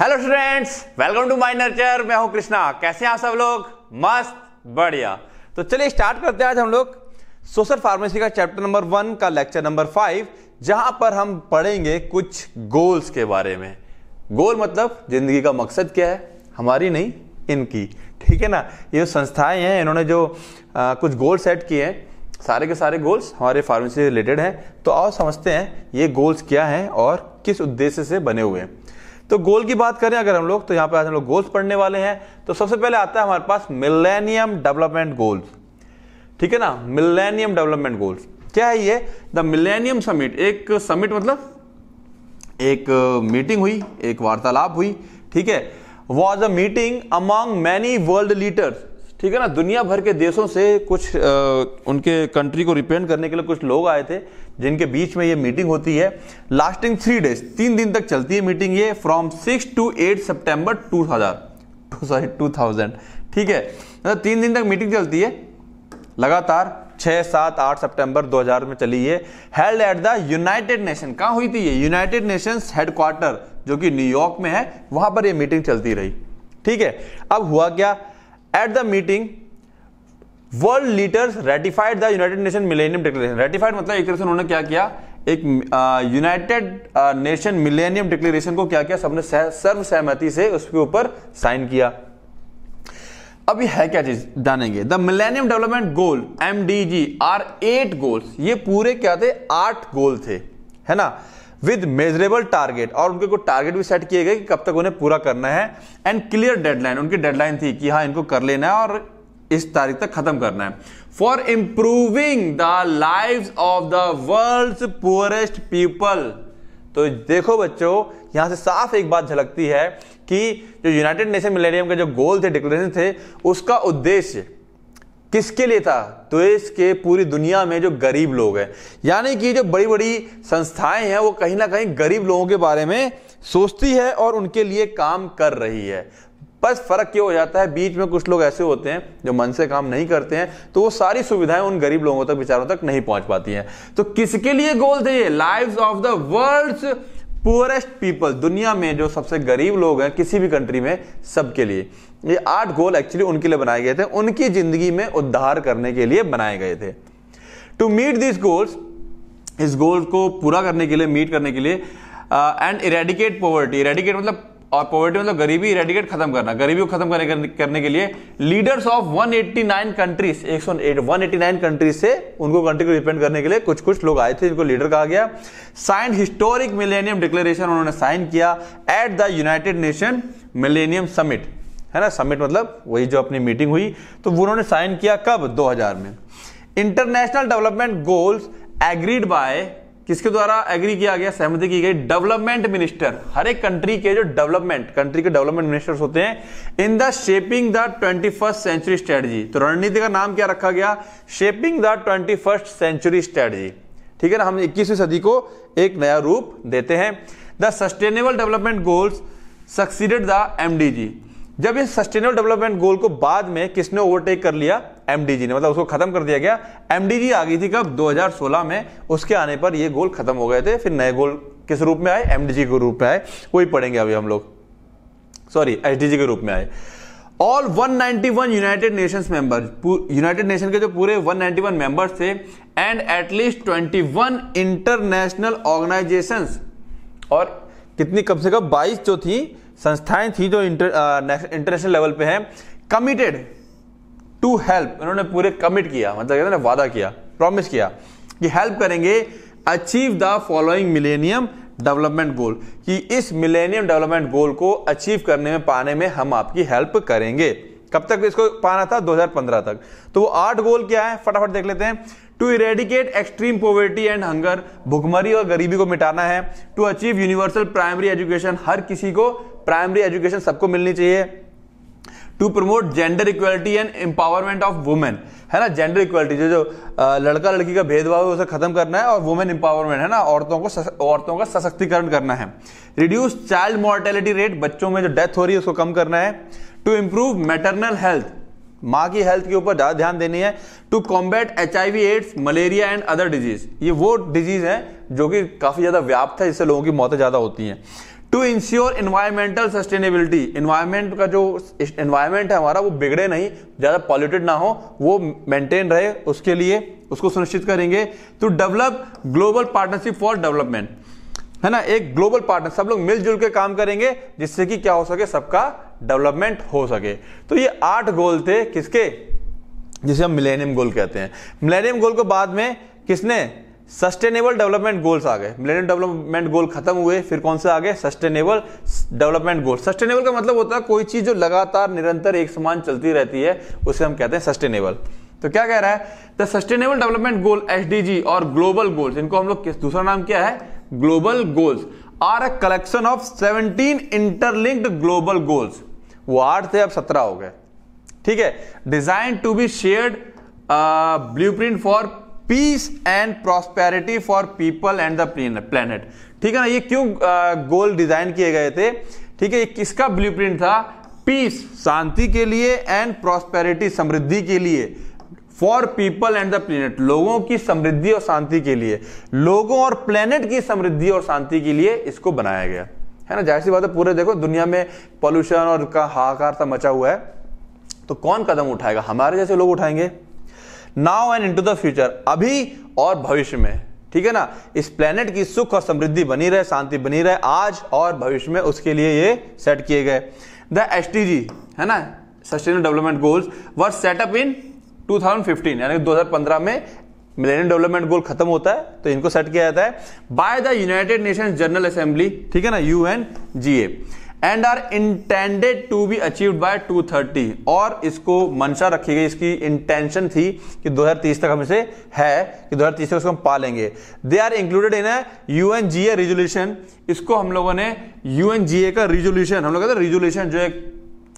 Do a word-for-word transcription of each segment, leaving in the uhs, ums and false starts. Hello students, welcome to mind nurture. मैं हूं कृष्णा। कैसे हैं आप सब लोग? मस्त, बढ़िया। तो चलिए स्टार्ट करते हैं आज हम लोग सोशल फार्मेसी का चैप्टर नंबर वन का लेक्चर नंबर फाइव, जहां पर हम पढ़ेंगे कुछ गोल्स के बारे में। गोल मतलब जिंदगी का मकसद क्या है, हमारी नहीं इनकी, ठीक है ना। ये संस्थाएं हैं, इन्होंने जो आ, कुछ गोल सेट किए हैं, सारे के सारे गोल्स हमारे फार्मेसी से रिलेटेड हैं। तो आओ समझते हैं ये गोल्स क्या हैं और किस उद्देश्य से बने हुए हैं। तो गोल की बात करें अगर हम लोग, तो यहाँ पे आज हम लोग गोल्स पढ़ने वाले हैं। तो सबसे पहले आता है हमारे पास मिलेनियम डेवलपमेंट गोल्स, ठीक है ना। मिलेनियम डेवलपमेंट गोल्स क्या है? ये द मिलेनियम समिट, एक समिट मतलब एक मीटिंग हुई, एक वार्तालाप हुई, ठीक है। Was a meeting among many world leaders, ठीक है ना। दुनिया भर के देशों से कुछ आ, उनके कंट्री को रिप्रेजेंट करने के लिए कुछ लोग आए थे, जिनके बीच में ये मीटिंग होती है। लास्टिंग थ्री डेज तीन दिन तक चलती है मीटिंग ये, from six to eight September two thousand, ठीक है। मतलब तीन दिन तक मीटिंग चलती है लगातार, छः सात आठ सितंबर दो हज़ार में चली है। Held at the United Nation, कहाँ हुई थी ये? यूनाइटेड नेशंस हेडक्वार्टर जो कि न्यूयॉर्क में है, वहां पर यह मीटिंग चलती रही, ठीक है। अब हुआ क्या? At the meeting, world leaders ratified the United Nation Millennium Declaration. Ratified मतलब एक तरह से उन्होंने क्या किया, एक यूनाइटेड नेशन मिलेनियम डिक्लेरेशन को क्या किया, सबने सर्वसहमति से उसके ऊपर साइन किया। अब ये है क्या चीज, जानेंगे। The millennium development goal MDG are eight goals, ये पूरे क्या थे, आठ गोल थे, है ना। विद मेजरेबल टारगेट, और उनके कुछ टारगेट भी सेट किए गए कि कब तक उन्हें पूरा करना है। एंड क्लियर डेडलाइन, उनकी डेडलाइन थी कि हाँ इनको कर लेना है और इस तारीख तक खत्म करना है। For improving the lives of the world's poorest people. तो देखो बच्चों, यहां से साफ एक बात झलकती है कि जो यूनाइटेड नेशन मिलेनियम के जो गोल थे, डिक्लेरेशन थे, उसका उद्देश्य किसके लिए था? देश के, पूरी दुनिया में जो गरीब लोग हैं, यानी कि जो बड़ी बड़ी संस्थाएं हैं वो कहीं ना कहीं गरीब लोगों के बारे में सोचती है और उनके लिए काम कर रही है। बस फर्क क्या हो जाता है, बीच में कुछ लोग ऐसे होते हैं जो मन से काम नहीं करते हैं, तो वो सारी सुविधाएं उन गरीब लोगों तक, बेचारों तक नहीं पहुंच पाती हैं। तो किसके लिए गोल थे ये? Lives of the world's poorest people, दुनिया में जो सबसे गरीब लोग हैं किसी भी कंट्री में, सबके लिए। ये आठ गोल एक्चुअली उनके लिए बनाए गए थे, उनकी जिंदगी में उद्धार करने के लिए बनाए गए थे। टू मीट दिस गोल्स, इस गोल को पूरा करने के लिए, मीट करने के लिए, एंड इरेडिकेट पॉवर्टी। इरेडिकेट मतलब, और पॉवर्टी मतलब गरीबी, इरेडिकेट खत्म करना, गरीबी को खत्म करने करने के लिए leaders of one eighty nine countries, एक सौ नवासी कंट्रीज से उनको, कंट्री को रिप्रेजेंट करने के लिए कुछ कुछ लोग आए थे, इनको लीडर कहा गया। साइन हिस्टोरिक मिलेनियम डिक्लेरेशन, उन्होंने साइन किया at the United Nation millennium summit, है ना। समिट मतलब वही जो अपनी मीटिंग हुई, तो उन्होंने साइन किया कब, दो हज़ार में। International development goals agreed by, किसके द्वारा एग्री किया गया, सहमति की गई, डेवलपमेंट मिनिस्टर, हर एक कंट्री के जो डेवलपमेंट, कंट्री के डेवलपमेंट मिनिस्टर्स होते हैं। In the shaping the twenty first century strategy, तो रणनीति का नाम क्या रखा गया, shaping the twenty first century strategy, ठीक है ना। हम इक्कीसवीं सदी को एक नया रूप देते हैं। The sustainable development goals succeeded the MDG, जब इस सस्टेनेबल डेवलपमेंट गोल को बाद में किसने ओवरटेक कर लिया, एमडीजी ने, मतलब उसको खत्म कर दिया गया। एमडीजी आ गई थी कब, दो हज़ार सोलह में। उसके आने पर ये गोल खत्म हो गए थे, फिर नए गोल किस रूप में आए, एमडीजी के रूप में आए, वही पढ़ेंगे अभी हम लोग, सॉरी एसडीजी के रूप में आए। All one ninety one United Nations member, United Nation के जो पूरे वन नाइंटी वन मेंबर्स थे, and at least twenty one international organisations, और कितनी, कम से कम बाईस जो थी संस्थाएं थी जो इंटरनेशनल लेवल पे हैं, कमिटेड टू हेल्प, इन्होंने पूरे कमिट किया, मतलब कहते हैं ना वादा किया, प्रॉमिस किया कि हेल्प करेंगे achieve the following millennium development goal, कि इस मिलेनियम डेवलपमेंट गोल को अचीव करने में, पाने में हम आपकी हेल्प करेंगे। कब तक इसको पाना था, दो हज़ार पंद्रह तक। तो वो आठ गोल क्या है फटाफट देख लेते हैं। To eradicate extreme poverty and hunger, भुखमरी और गरीबी को मिटाना है। To achieve universal primary education, हर किसी को प्राइमरी एजुकेशन सबको मिलनी चाहिए। To promote gender equality and empowerment of women, है ना। जेंडर इक्वालिटी, जो जो लड़का लड़की का भेदभाव है उसे खत्म करना है, और वुमेन एम्पावरमेंट, है ना, औरतों को, औरतों का सशक्तिकरण करना है। रिड्यूस चाइल्ड मॉर्टेलिटी रेट, बच्चों में जो डेथ हो रही है उसको कम करना है। टू इम्प्रूव मैटरनल हेल्थ, माँ की हेल्थ के ऊपर ज़्यादा ध्यान देनी है। To combat H I V AIDS, malaria and other disease, ये वो डिजीज हैं जो कि काफ़ी ज़्यादा व्याप्त है, इससे लोगों की मौतें ज़्यादा होती हैं। To ensure environmental sustainability, environment का जो एनवायरमेंट है हमारा वो बिगड़े नहीं, ज़्यादा पॉल्यूटेड ना हो, वो मेंटेन रहे, उसके लिए उसको सुनिश्चित करेंगे। To develop global partnership for development, है ना, एक ग्लोबल पार्टनर, सब लोग मिलजुल के काम करेंगे जिससे कि क्या हो सके, सबका डेवलपमेंट हो सके। तो ये आठ गोल थे किसके, जिसे हम मिलेनियम गोल कहते हैं। मिलेनियम गोल को बाद में किसने, सस्टेनेबल डेवलपमेंट गोल्स आ गए। मिलेनियम डेवलपमेंट गोल खत्म हुए, फिर कौन से आ गए, सस्टेनेबल डेवलपमेंट गोल। सस्टेनेबल का मतलब होता है कोई चीज जो लगातार निरंतर एक समान चलती रहती है उसे हम कहते हैं सस्टेनेबल। तो क्या कह रहा है, the sustainable development goal SDG और ग्लोबल गोल्स, इनको हम लोग किस दूसरा नाम क्या है, global goals, are a collection of seventeen interlinked global goals. वो आठ थे, अब सत्रह हो गए, ठीक है। Design to be shared blueprint for peace and prosperity for people and the planet, ठीक है ना। ये क्यों गोल uh, डिजाइन किए गए थे, ठीक है, ये किसका ब्लूप्रिंट था, पीस, शांति के लिए, एंड प्रॉस्पेरिटी, समृद्धि के लिए, for people and the planet, लोगों की समृद्धि और शांति के लिए, लोगों और प्लेनेट की समृद्धि और शांति के लिए इसको बनाया गया है ना। जाहिर सी बात है, पूरे देखो दुनिया में पॉल्यूशन और का हाहाकार सा मचा हुआ है, तो कौन कदम उठाएगा, हमारे जैसे लोग उठाएंगे। Now and into the future, अभी और भविष्य में, ठीक है ना, इस प्लेनेट की सुख और समृद्धि बनी रहे, शांति बनी रहे, आज और भविष्य में, उसके लिए ये सेट किए गए। द एसडीजी, है ना, sustainable development goals, were set up in दो हज़ार पंद्रह, यानी दो हज़ार पंद्रह में मिलेनियम डेवलपमेंट गोल खत्म होता है तो इनको सेट किया जाता है, by the United Nation General Assembly, ठीक है ना, UNGA, and are intended to be achieved by two thirty, और इसको मंशा रखी गई, इसकी इंटेंशन थी कि दो हज़ार तीस तक हम इसे है कि दो हज़ार तीस तक उसको हम पालेंगे। They are included in a UNGA resolution, इसको हम लोगों ने यूएनजीए का रिजोल्यूशन, हम लोग कहते हैं रिजोल्यूशन, जो एक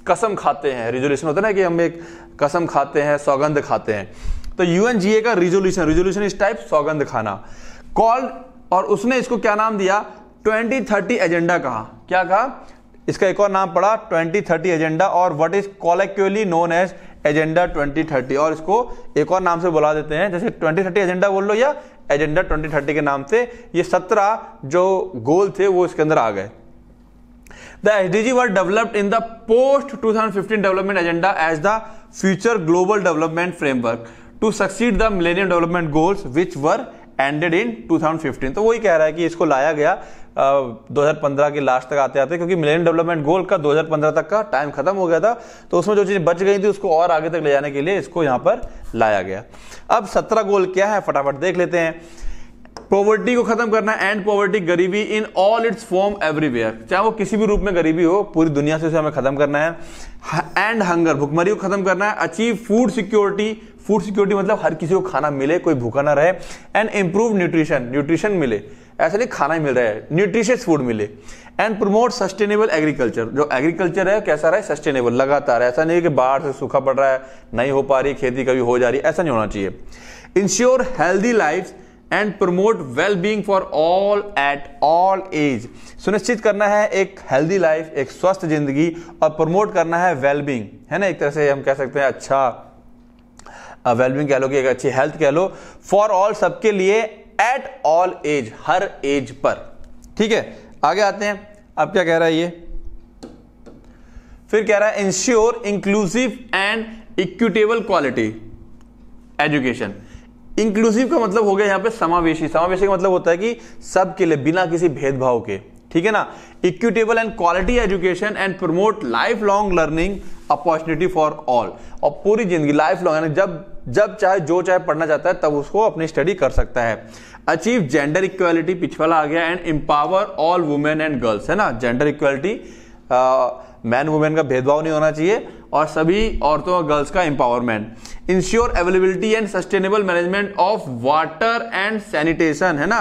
कसम खाते हैं, रिजोल्यूशन होता है ना कि हम एक कसम खाते हैं, सौगंध खाते हैं, तो यूएनजीए का रिजोल्यूशन, रिजोल्यूशन इस टाइप सौगंध खाना, कॉल्ड, और उसने इसको क्या नाम दिया, ट्वेंटी थर्टी एजेंडा कहा, क्या कहा, इसका एक और नाम पड़ा ट्वेंटी थर्टी एजेंडा, और what is कॉलेक्चुअली known as agenda twenty thirty, और इसको एक और नाम से बुला देते हैं, जैसे ट्वेंटी थर्टी एजेंडा बोल लो या एजेंडा ट्वेंटी थर्टी के नाम से। ये सत्रह जो गोल थे वो इसके अंदर आ गए। The SDG were developed in the post two thousand fifteen development agenda as the future global development framework to succeed the millennium development goals which were ended in two thousand fifteen. तो वही कह रहा है कि इसको लाया गया दो हज़ार पंद्रह के लास्ट तक आते आते, क्योंकि मिलेनियम डेवलपमेंट गोल का दो हज़ार पंद्रह तक का टाइम खत्म हो गया था, तो उसमें जो चीज़ें बच गई थी उसको और आगे तक ले जाने के लिए इसको यहाँ पर लाया गया। अब सत्रह गोल क्या है फटाफट देख लेते हैं। पॉवर्टी को खत्म करना, एंड पॉवर्टी, गरीबी in all its form everywhere, चाहे वो किसी भी रूप में गरीबी हो, पूरी दुनिया से उसे हमें खत्म करना है। एंड हंगर, भुखमरी को खत्म करना है। Achieve food security, food security मतलब हर किसी को खाना मिले, कोई भूखा ना रहे। एंड इंप्रूव न्यूट्रिशन, न्यूट्रिशन मिले, ऐसे नहीं खाना ही मिल रहा है, न्यूट्रिशियस फूड मिले। एंड प्रमोट सस्टेनेबल एग्रीकल्चर, जो एग्रीकल्चर है कैसा रहा है, सस्टेनेबल, लगातार, ऐसा नहीं कि बाढ़ से सूखा पड़ रहा है, नहीं हो पा रही खेती, कभी हो जा रही, ऐसा नहीं होना चाहिए। Ensure healthy life and promote well being for all at all age, सुनिश्चित करना है एक हेल्दी लाइफ, एक स्वस्थ जिंदगी, और प्रमोट करना है वेल बींग, है ना, एक तरह से हम कह सकते हैं अच्छा वेलबींग कह लो कि एक अच्छी हेल्थ कह लो, फॉर ऑल, सबके लिए, एट ऑल एज, हर एज पर, ठीक है। आगे आते हैं, अब क्या कह रहा है ये, फिर कह रहा है ensure inclusive and equitable quality education. Inclusive का मतलब हो गया यहाँ पे समावेशी, समावेशी का मतलब होता है कि सबके लिए, बिना किसी भेदभाव के, ठीक है ना। Equitable and quality education and promote life long learning opportunity for all, और पूरी जिंदगी, लाइफ लॉन्ग, यानी जब जब चाहे, जो चाहे पढ़ना चाहता है तब उसको अपनी स्टडी कर सकता है। अचीव जेंडर इक्वालिटी, पिछवाला आ गया, and empower all women and girls, है ना, जेंडर इक्वालिटी, मैन वुमेन का भेदभाव नहीं होना चाहिए, और सभी औरतों और गर्ल्स का empowerment. Ensure availability and sustainable management of water and sanitation, है ना,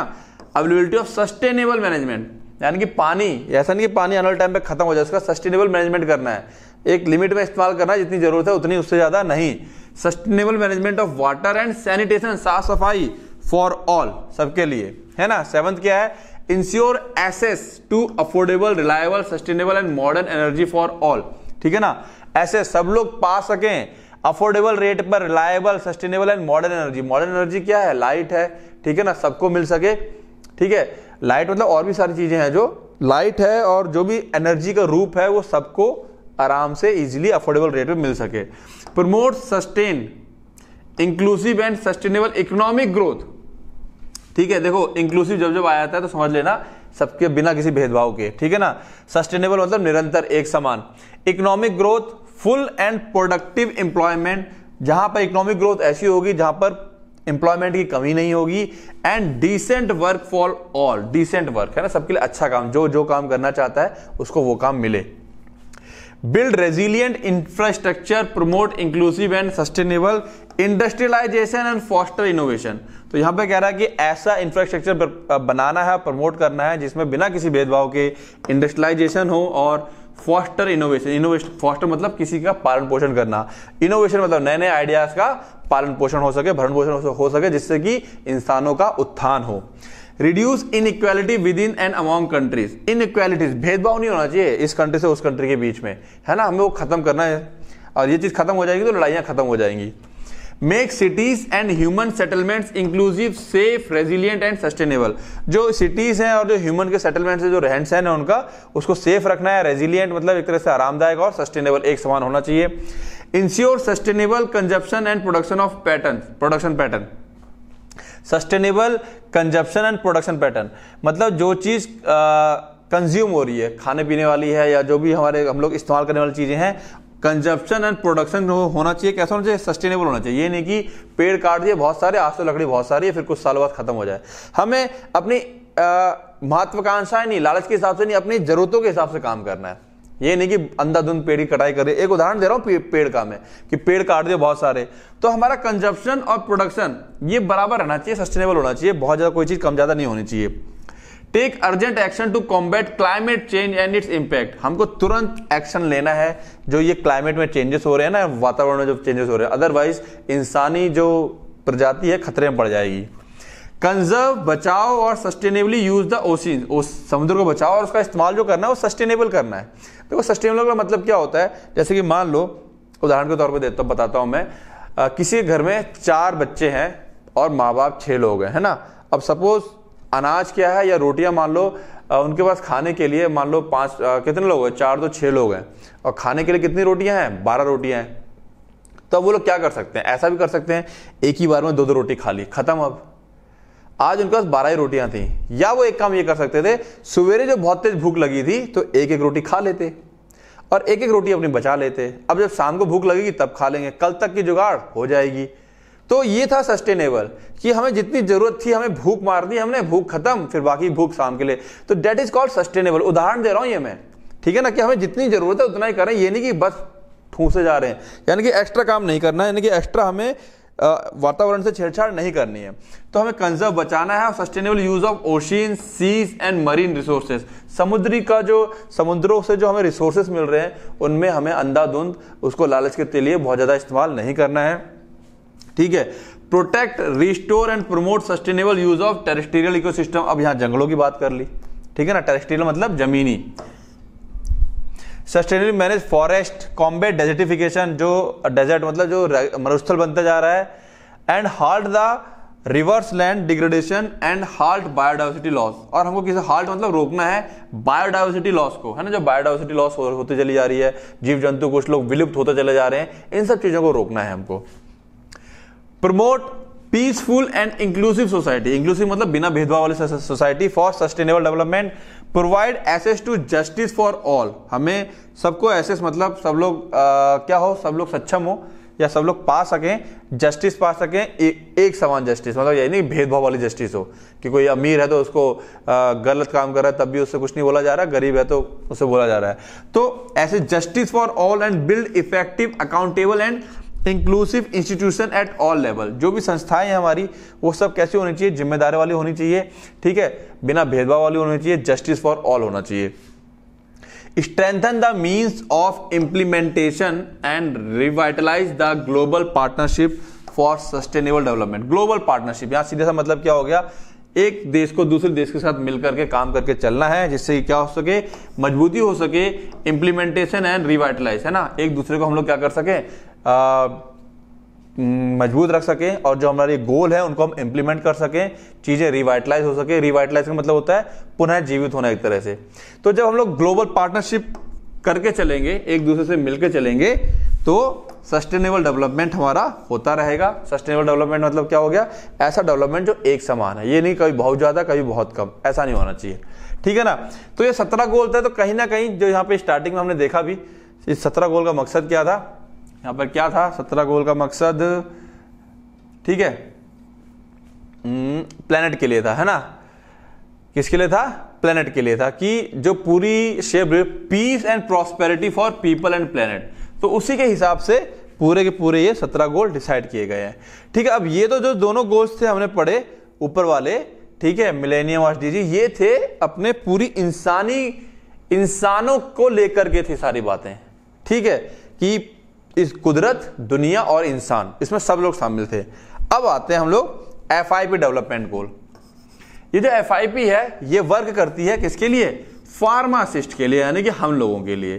अवेलेबिलिटी ऑफ सस्टेनेबल मैनेजमेंट, यानी कि पानी, ऐसा नहीं कि पानी आने वाले टाइम पे खत्म हो जाए, उसका सस्टेनेबल मैनेजमेंट करना है, एक लिमिट में इस्तेमाल करना है, जितनी जरूरत है उतनी, उससे ज्यादा नहीं। Sustainable management of water and sanitation, साफ सफाई, फॉर ऑल, सबके लिए, है ना। सेवंथ क्या है, ensure access to affordable reliable sustainable and modern energy for all, ठीक है ना, ऐसे सब लोग पा सकें अफोर्डेबल रेट पर reliable sustainable and modern energy. Modern energy क्या है, लाइट है, ठीक है ना, सबको मिल सके, ठीक है, लाइट मतलब और भी सारी चीजें हैं जो लाइट है और जो भी एनर्जी का रूप है वो सबको आराम से इजीली अफोर्डेबल रेट पे मिल सके। Promote sustain inclusive and sustainable economic growth. ठीक है, देखो इंक्लूसिव जब जब आया था तो समझ लेना सबके बिना किसी भेदभाव के, ठीक है ना। सस्टेनेबल मतलब निरंतर एक समान। Economic growth full and productive employment, जहां पर इकोनॉमिक ग्रोथ ऐसी होगी जहां पर एम्प्लॉयमेंट की कमी नहीं होगी। And decent work for all, decent work है ना, सबके लिए अच्छा काम, जो जो काम करना चाहता है उसको वो काम मिले। Build resilient infrastructure, promote inclusive and sustainable industrialisation and foster innovation. तो यहां पे कह रहा है कि ऐसा इंफ्रास्ट्रक्चर बनाना है, प्रमोट करना है जिसमें बिना किसी भेदभाव के इंडस्ट्रियलाइजेशन हो और फॉस्टर इनोवेशन। इनोवेशन फॉस्टर मतलब किसी का पालन पोषण करना, इनोवेशन मतलब नए नए आइडियाज का पालन पोषण हो सके, भरण पोषण हो सके, जिससे कि इंसानों का उत्थान हो। Reduce inequality within and among countries. Inequalities भेदभाव नहीं होना चाहिए इस कंट्री से उस कंट्री के बीच में, है ना, हमें वो खत्म करना है। और ये चीज खत्म हो जाएगी तो लड़ाइयां खत्म हो जाएंगी। Make cities and human settlements inclusive, safe, resilient and sustainable. जो सिटीज हैं और जो ह्यूमन के सेटलमेंट्स हैं, जो रहन सहन है उनका, उसको सेफ रखना है। रेजिलिएंट मतलब एक तरह से आरामदायक, और सस्टेनेबल एक समान होना चाहिए। Ensure sustainable consumption and production of pattern, production pattern. Sustainable consumption and production pattern मतलब जो चीज कंज्यूम हो रही है, खाने पीने वाली है या जो भी हमारे हम लोग इस्तेमाल करने वाली चीजें हैं, कंजप्शन एंड प्रोडक्शन होना चाहिए। कैसा होना चाहिए? सस्टेनेबल होना चाहिए। ये नहीं कि पेड़ काट दिए बहुत सारे, आज तो लकड़ी बहुत सारी है, फिर कुछ साल बाद खत्म हो जाए। हमें अपनी महत्वाकांक्षाएं नहीं, लालच के हिसाब से नहीं, अपनी जरूरतों के हिसाब से काम करना है। ये नहीं कि अंधाधुंध पेड़ की कटाई कर रहे। एक उदाहरण दे रहा हूं पेड़ का मैं, कि पेड़ काट दिए बहुत सारे, तो हमारा कंजप्शन और प्रोडक्शन ये बराबर रहना चाहिए, सस्टेनेबल होना चाहिए, बहुत ज्यादा कोई चीज कम ज्यादा नहीं होनी चाहिए। Take urgent action to combat climate change and its impact. हमको तुरंत एक्शन लेना है, जो ये क्लाइमेट में चेंजेस हो रहे हैं ना, वातावरण में जो चेंजेस हो रहे हैं, अदरवाइज इंसानी जो प्रजाति है खतरे में पड़ जाएगी। कंजर्व, बचाओ और सस्टेनेबली यूज द ओशियन, समुद्र को बचाओ और उसका इस्तेमाल जो करना है वो सस्टेनेबल करना है। देखो सस्टेनेबल का मतलब क्या होता है, जैसे कि मान लो उदाहरण के तौर पर देता बताता हूँ मैं, आ, किसी घर में चार बच्चे हैं और माँ बाप छः लोग हैं, है ना। अब सपोज अनाज क्या है या रोटियां मान लो, उनके पास खाने के लिए मान लो पांच, कितने लोग हैं, चार दो छः लोग हैं, और खाने के लिए कितनी रोटियां हैं, बारह रोटियां हैं। तो वो लोग क्या कर सकते हैं, ऐसा भी कर सकते हैं एक ही बार में दो दो रोटी खा ली, खत्म। अब आज उनके पास बारह ही रोटियां थी, या वो एक काम ये कर सकते थे, सवेरे जो बहुत तेज भूख लगी थी तो एक एक रोटी खा लेते और एक एक रोटी अपनी बचा लेते। अब जब शाम को भूख लगेगी तब खा लेंगे, कल तक की जुगाड़ हो जाएगी। तो ये था सस्टेनेबल, कि हमें जितनी जरूरत थी हमें भूख मार दी, हमने भूख खत्म, फिर बाकी भूख शाम के लिए। तो डेट इज कॉल्ड सस्टेनेबल। उदाहरण दे रहा हूं ये मैं, ठीक है ना, कि हमें जितनी जरूरत है उतना ही करें, ये नहीं कि बस ठूंसे जा रहे हैं, यानी कि एक्स्ट्रा काम नहीं करना है, यानी कि एक्स्ट्रा हमें वातावरण से छेड़छाड़ नहीं करनी है। तो हमें कंजर्व, बचाना है, और sustainable use of ocean, seas and marine resources. समुद्री का जो समुद्रों से जो हमें रिसोर्सेज मिल रहे हैं उनमें हमें अंधाधुंध उसको लालच के लिए बहुत ज्यादा इस्तेमाल नहीं करना है, ठीक है। Protect, restore and promote sustainable use of terrestrial ecosystem. अब यहां जंगलों की बात कर ली, ठीक है ना, टेरेस्ट्रियल मतलब जमीनी। Sustainable manage forest, combat desertification, जो डेजर्ट मतलब जो मरुस्थल बनता जा रहा है। And halt the reverse land degradation and halt biodiversity loss. और हमको किसी हाल्ट मतलब रोकना है बायोडाइवर्सिटी लॉस को, है ना, जो बायोडाइवर्सिटी लॉस हो, होती चली जा रही है, जीव जंतु कुछ लोग विलुप्त होते चले जा रहे हैं, इन सब चीजों को रोकना है हमको। Promote peaceful and inclusive society, inclusive मतलब बिना भेदभाव वाली society for sustainable development. Provide access to justice for all, हमें सबको एक्सेस मतलब सब लोग आ, क्या हो, सब लोग सक्षम हो या सब लोग पा सकें, जस्टिस पा सकें, ए, एक समान जस्टिस, मतलब यही नहीं भेदभाव वाली जस्टिस हो कि कोई अमीर है तो उसको आ, गलत काम कर रहा है तब भी उससे कुछ नहीं बोला जा रहा है, गरीब है तो उसे बोला जा रहा है। तो ऐसे justice for all and build effective, accountable and inclusive institution at all level. जो भी संस्थाएं हैं हमारी वो सब कैसी होनी चाहिए, जिम्मेदारी वाली होनी चाहिए, ठीक है, बिना भेदभाव वाली होनी चाहिए, जस्टिस फॉर ऑल होना चाहिए। Strengthen the means of implementation and revitalise the global partnership for sustainable development. Global partnership यहां सीधा सा मतलब क्या हो गया, एक देश को दूसरे देश के साथ मिलकर के काम करके चलना है, जिससे क्या हो सके, मजबूती हो सके, इम्प्लीमेंटेशन एंड रिवाइटलाइज, है ना, एक दूसरे को हम लोग क्या कर सके, मजबूत रख सकें और जो हमारे गोल है उनको हम इम्प्लीमेंट कर सकें, चीज़ें रिवाइटलाइज हो सके। रिवाइटलाइज का मतलब होता है पुनः जीवित होना एक तरह से। तो जब हम लोग ग्लोबल पार्टनरशिप करके चलेंगे, एक दूसरे से मिलकर चलेंगे, तो सस्टेनेबल डेवलपमेंट हमारा होता रहेगा। सस्टेनेबल डेवलपमेंट मतलब क्या हो गया? ऐसा डेवलपमेंट जो एक समान है, ये नहीं कभी बहुत ज़्यादा कभी बहुत कम, ऐसा नहीं होना चाहिए, ठीक है ना। तो ये सत्रह गोल थे। तो कहीं ना कहीं जो यहाँ पे स्टार्टिंग में हमने देखा भी, इस सत्रह गोल का मकसद क्या था, यहाँ पर क्या था सत्रह गोल का मकसद, ठीक है, प्लेनेट के लिए था, है ना। किसके लिए था? प्लेनेट के लिए था, कि जो पूरी shape peace and prosperity for people and planet. तो उसी के हिसाब से पूरे के पूरे ये सत्रह गोल डिसाइड किए गए हैं, ठीक है। अब ये तो जो दोनों गोल्स थे हमने पढ़े ऊपर वाले, ठीक है, मिलेनियम और एसडीजी, ये थे अपने पूरी इंसानी इंसानों को लेकर के थी सारी बातें, ठीक है, कि इस कुदरत, दुनिया और इंसान, इसमें सब लोग शामिल थे। अब आते हैं हम लोग F I P development goal. ये जो एफ आई पी है ये वर्क करती है किसके लिए? फार्मासिस्ट के लिए, यानी कि हम लोगों के लिए।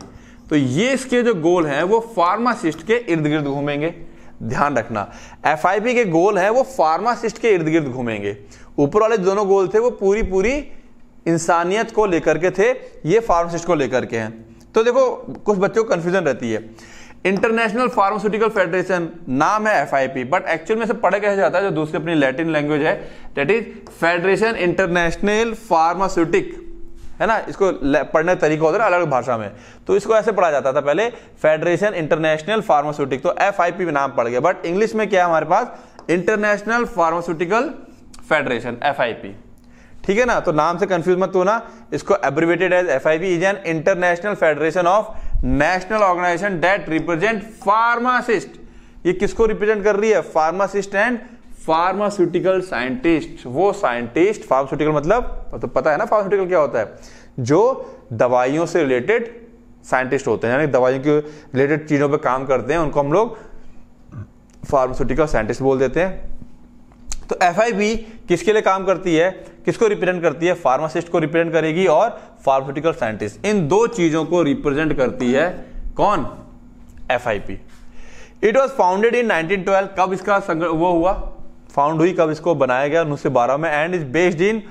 तो ये इसके जो गोल हैं वो फार्मासिस्ट के इर्द गिर्द घूमेंगे, ध्यान रखना। एफ आई पी के गोल हैं वो फार्मासिस्ट के इर्द गिर्द घूमेंगे। ऊपर वाले दोनों गोल थे वो पूरी पूरी इंसानियत को लेकर के थे, ये फार्मासिस्ट को लेकर के हैं। तो देखो कुछ बच्चों को कन्फ्यूजन रहती है, इंटरनेशनल फार्मास्यूटिकल फेडरेशन नाम है F I P, but actual में से पढ़ा कैसे जाता है जो दूसरी अपनी लैटिन लैंग्वेज है, that is federation international pharmaceutic, है ना। इसको पढ़ने का तरीका होता है अलग भाषा में, तो इसको ऐसे पढ़ा जाता था पहले, फेडरेशन इंटरनेशनल फार्मास्यूटिक। तो एफ आई पी में नाम पड़ गया, बट इंग्लिश में क्या है हमारे पास? International pharmaceutical federation, F I P, ठीक है ना। तो नाम से कंफ्यूज मत होना, इसको abbreviated as F I P is an international federation of national organisation that represent pharmacist. ये किसको रिप्रेजेंट कर रही है? Pharmacist and pharmaceutical scientist. वो साइंटिस्ट, फार्मास्यूटिकल मतलब तो पता है ना फार्मास्यूटिकल क्या होता है, जो दवाइयों से रिलेटेड साइंटिस्ट होते हैं, यानी दवाइयों के रिलेटेड चीजों पर काम करते हैं, उनको हम लोग फार्मास्यूटिकल साइंटिस्ट बोल देते हैं। तो एफआईपी किसके लिए काम करती है, किसको रिप्रेजेंट करती है? फार्मासिस्ट को रिप्रेजेंट करेगी और फार्मास्यूटिकल साइंटिस्ट, इन दो चीजों को रिप्रेजेंट करती है कौन? FIP. It was founded in nineteen twelve, कब इसका वो हुआ, फाउंड हुई, कब इसको बनाया गया? उन्नीस सौ बारह में। And is based in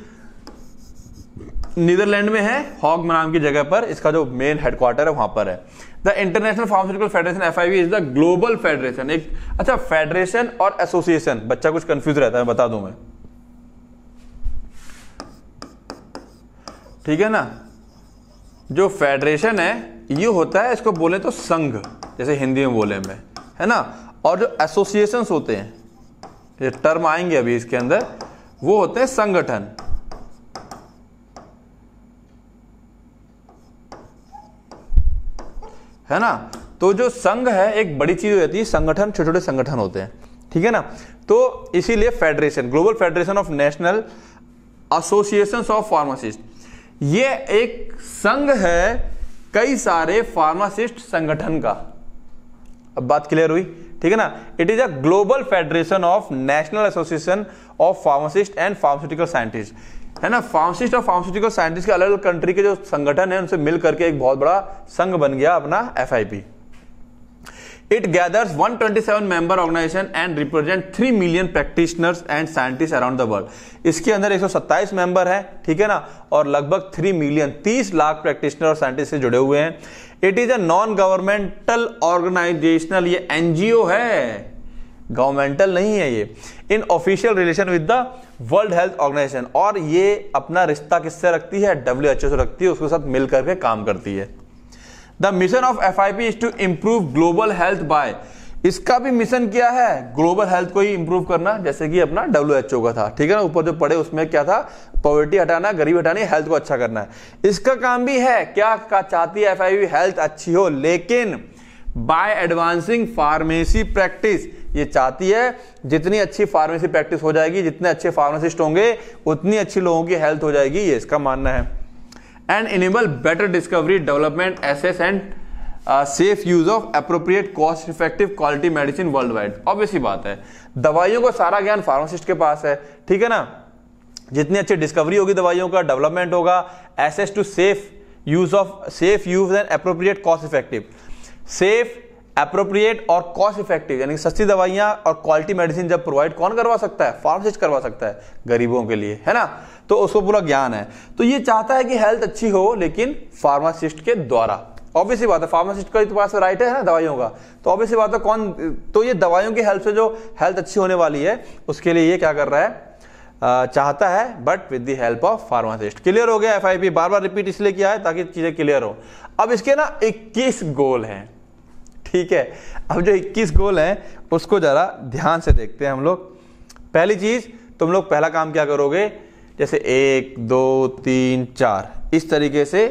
Netherland में है, हॉग नाम की जगह पर इसका जो मेन हेडक्वार्टर है वहां पर है। The international pharmaceutical federation FIP is the global federation. एक अच्छा फेडरेशन और एसोसिएशन, बच्चा कुछ कंफ्यूज रहता है, बता दूं मैं, ठीक है ना। जो फेडरेशन है ये होता है, इसको बोले तो संघ, जैसे हिंदी में बोले में, है ना। और जो एसोसिएशन होते हैं, ये टर्म आएंगे अभी इसके अंदर, वो होते हैं संगठन। है ना, तो जो संघ है एक बड़ी चीज हो जाती है, संगठन, छोटे छोटे संगठन होते हैं, ठीक है ना। तो इसीलिए federation, global federation of national associations of pharmacist, ये एक संघ है कई सारे फार्मासिस्ट संगठन का। अब बात क्लियर हुई, ठीक है ना। It is a global federation of national association of pharmacist and pharmaceutical scientist, है ना। फार्मासिस्ट और फार्मास्यूटिकल साइंटिस्ट के अलग अलग कंट्री के जो संगठन है उनसे मिल करके एक बहुत बड़ा संघ बन गया अपना FIP. It gathers one twenty seven member organisation and represent three million practitioners and scientist around the world. इसके अंदर एक सौ सत्ताईस मेंबर है, ठीक है ना, और लगभग थ्री मिलियन तीस लाख प्रैक्टिशनर और साइंटिस्ट से जुड़े हुए हैं। It is a non governmental organisational, ये एनजीओ है, गवर्नमेंटल नहीं है ये। In official relation with the world health organisation, और ये अपना रिश्ता किससे रखती है? डब्ल्यूएचओ से रखती है, उसके साथ मिलकर के काम करती है। The mission of FIP is to improve global health by, इसका भी मिशन क्या है? ग्लोबल हेल्थ को ही इंप्रूव करना, जैसे कि अपना डब्ल्यूएचओ का था, ठीक है ना। ऊपर जो पढ़े उसमें क्या था? पॉवर्टी हटाना, गरीब हटानी, हेल्थ को अच्छा करना है। इसका काम भी है क्या, का चाहती है एफआईपी हेल्थ अच्छी हो, लेकिन बाय एडवांसिंग फार्मेसी प्रैक्टिस, ये चाहती है जितनी अच्छी फार्मेसी प्रैक्टिस हो जाएगी, जितने अच्छे फार्मासिस्ट होंगे, उतनी अच्छी लोगों की हेल्थ हो जाएगी, ये इसका मानना है। And enable better discovery, development, access and safe use of appropriate cost effective quality medicine world wide. Obvious ही बात है, दवाइयों का सारा ज्ञान फार्मासिस्ट के पास है, ठीक है ना। जितनी अच्छी डिस्कवरी होगी दवाइयों का, डेवलपमेंट होगा, access to safe use of safe use and appropriate cost effective, safe appropriate और कॉस्ट इफेक्टिव यानी सस्ती दवाइयां और क्वालिटी मेडिसिन जब प्रोवाइड कौन करवा सकता है, फार्मासिस्ट करवा सकता है गरीबों के लिए, है ना। तो उसको पूरा ज्ञान है, तो ये चाहता है कि हेल्थ अच्छी हो लेकिन फार्मासिस्ट के द्वारा। ऑब्वियसली बात है फार्मासिस्ट का ही तो पास राइट है ना दवाइयों का, तो ऑब्वियसली बात है कौन, तो ये दवाइयों की हेल्प से जो हेल्थ अच्छी होने वाली है उसके लिए ये क्या कर रहा है, चाहता है, but with the help of pharmacist. Clear हो गया, एफआईपी बार बार रिपीट इसलिए किया है ताकि चीजें क्लियर हो। अब इसके ना इक्कीस गोल हैं, ठीक है। अब जो इक्कीस गोल हैं उसको जरा ध्यान से देखते हैं हम लोग। पहली चीज तुम लोग पहला काम क्या करोगे, जैसे एक दो तीन चार इस तरीके से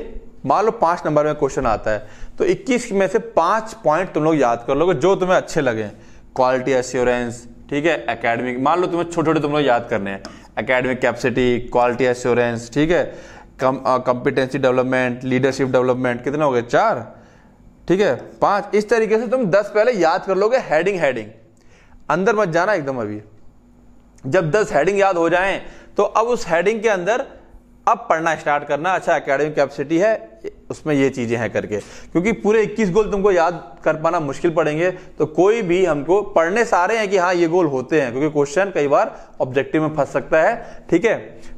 मान लो पांच नंबर में क्वेश्चन आता है तो इक्कीस में से पांच पॉइंट तुम लोग याद कर लोगे जो तुम्हें अच्छे लगे। क्वालिटी एश्योरेंस, ठीक है, एकेडमिक, मान लो तुम्हें छोटे छोटे तुम लोग याद करने हैं, एकेडमिक कैपेसिटी, क्वालिटी एश्योरेंस, ठीक है, कॉम्पिटेंसी डेवलपमेंट, लीडरशिप डेवलपमेंट, कितने हो गए, चार, ठीक है, पांच। इस तरीके से तुम दस पहले याद कर लोगे, हेडिंग हेडिंग अंदर मत जाना एकदम। अभी जब दस हेडिंग याद हो जाएं तो अब उस हेडिंग के अंदर अब पढ़ना स्टार्ट करना, अच्छा एकेडमिक कैपेसिटी है उसमें ये चीजें हैं करके, क्योंकि पूरे इक्कीस गोल तुमको याद कर पाना मुश्किल पड़ेंगे। तो कोई भी हमको पढ़ने सारे हैं कि हाँ ये गोल होते हैं, क्योंकि क्वेश्चन कई बार ऑब्जेक्टिव में फंस सकता है, ठीक है।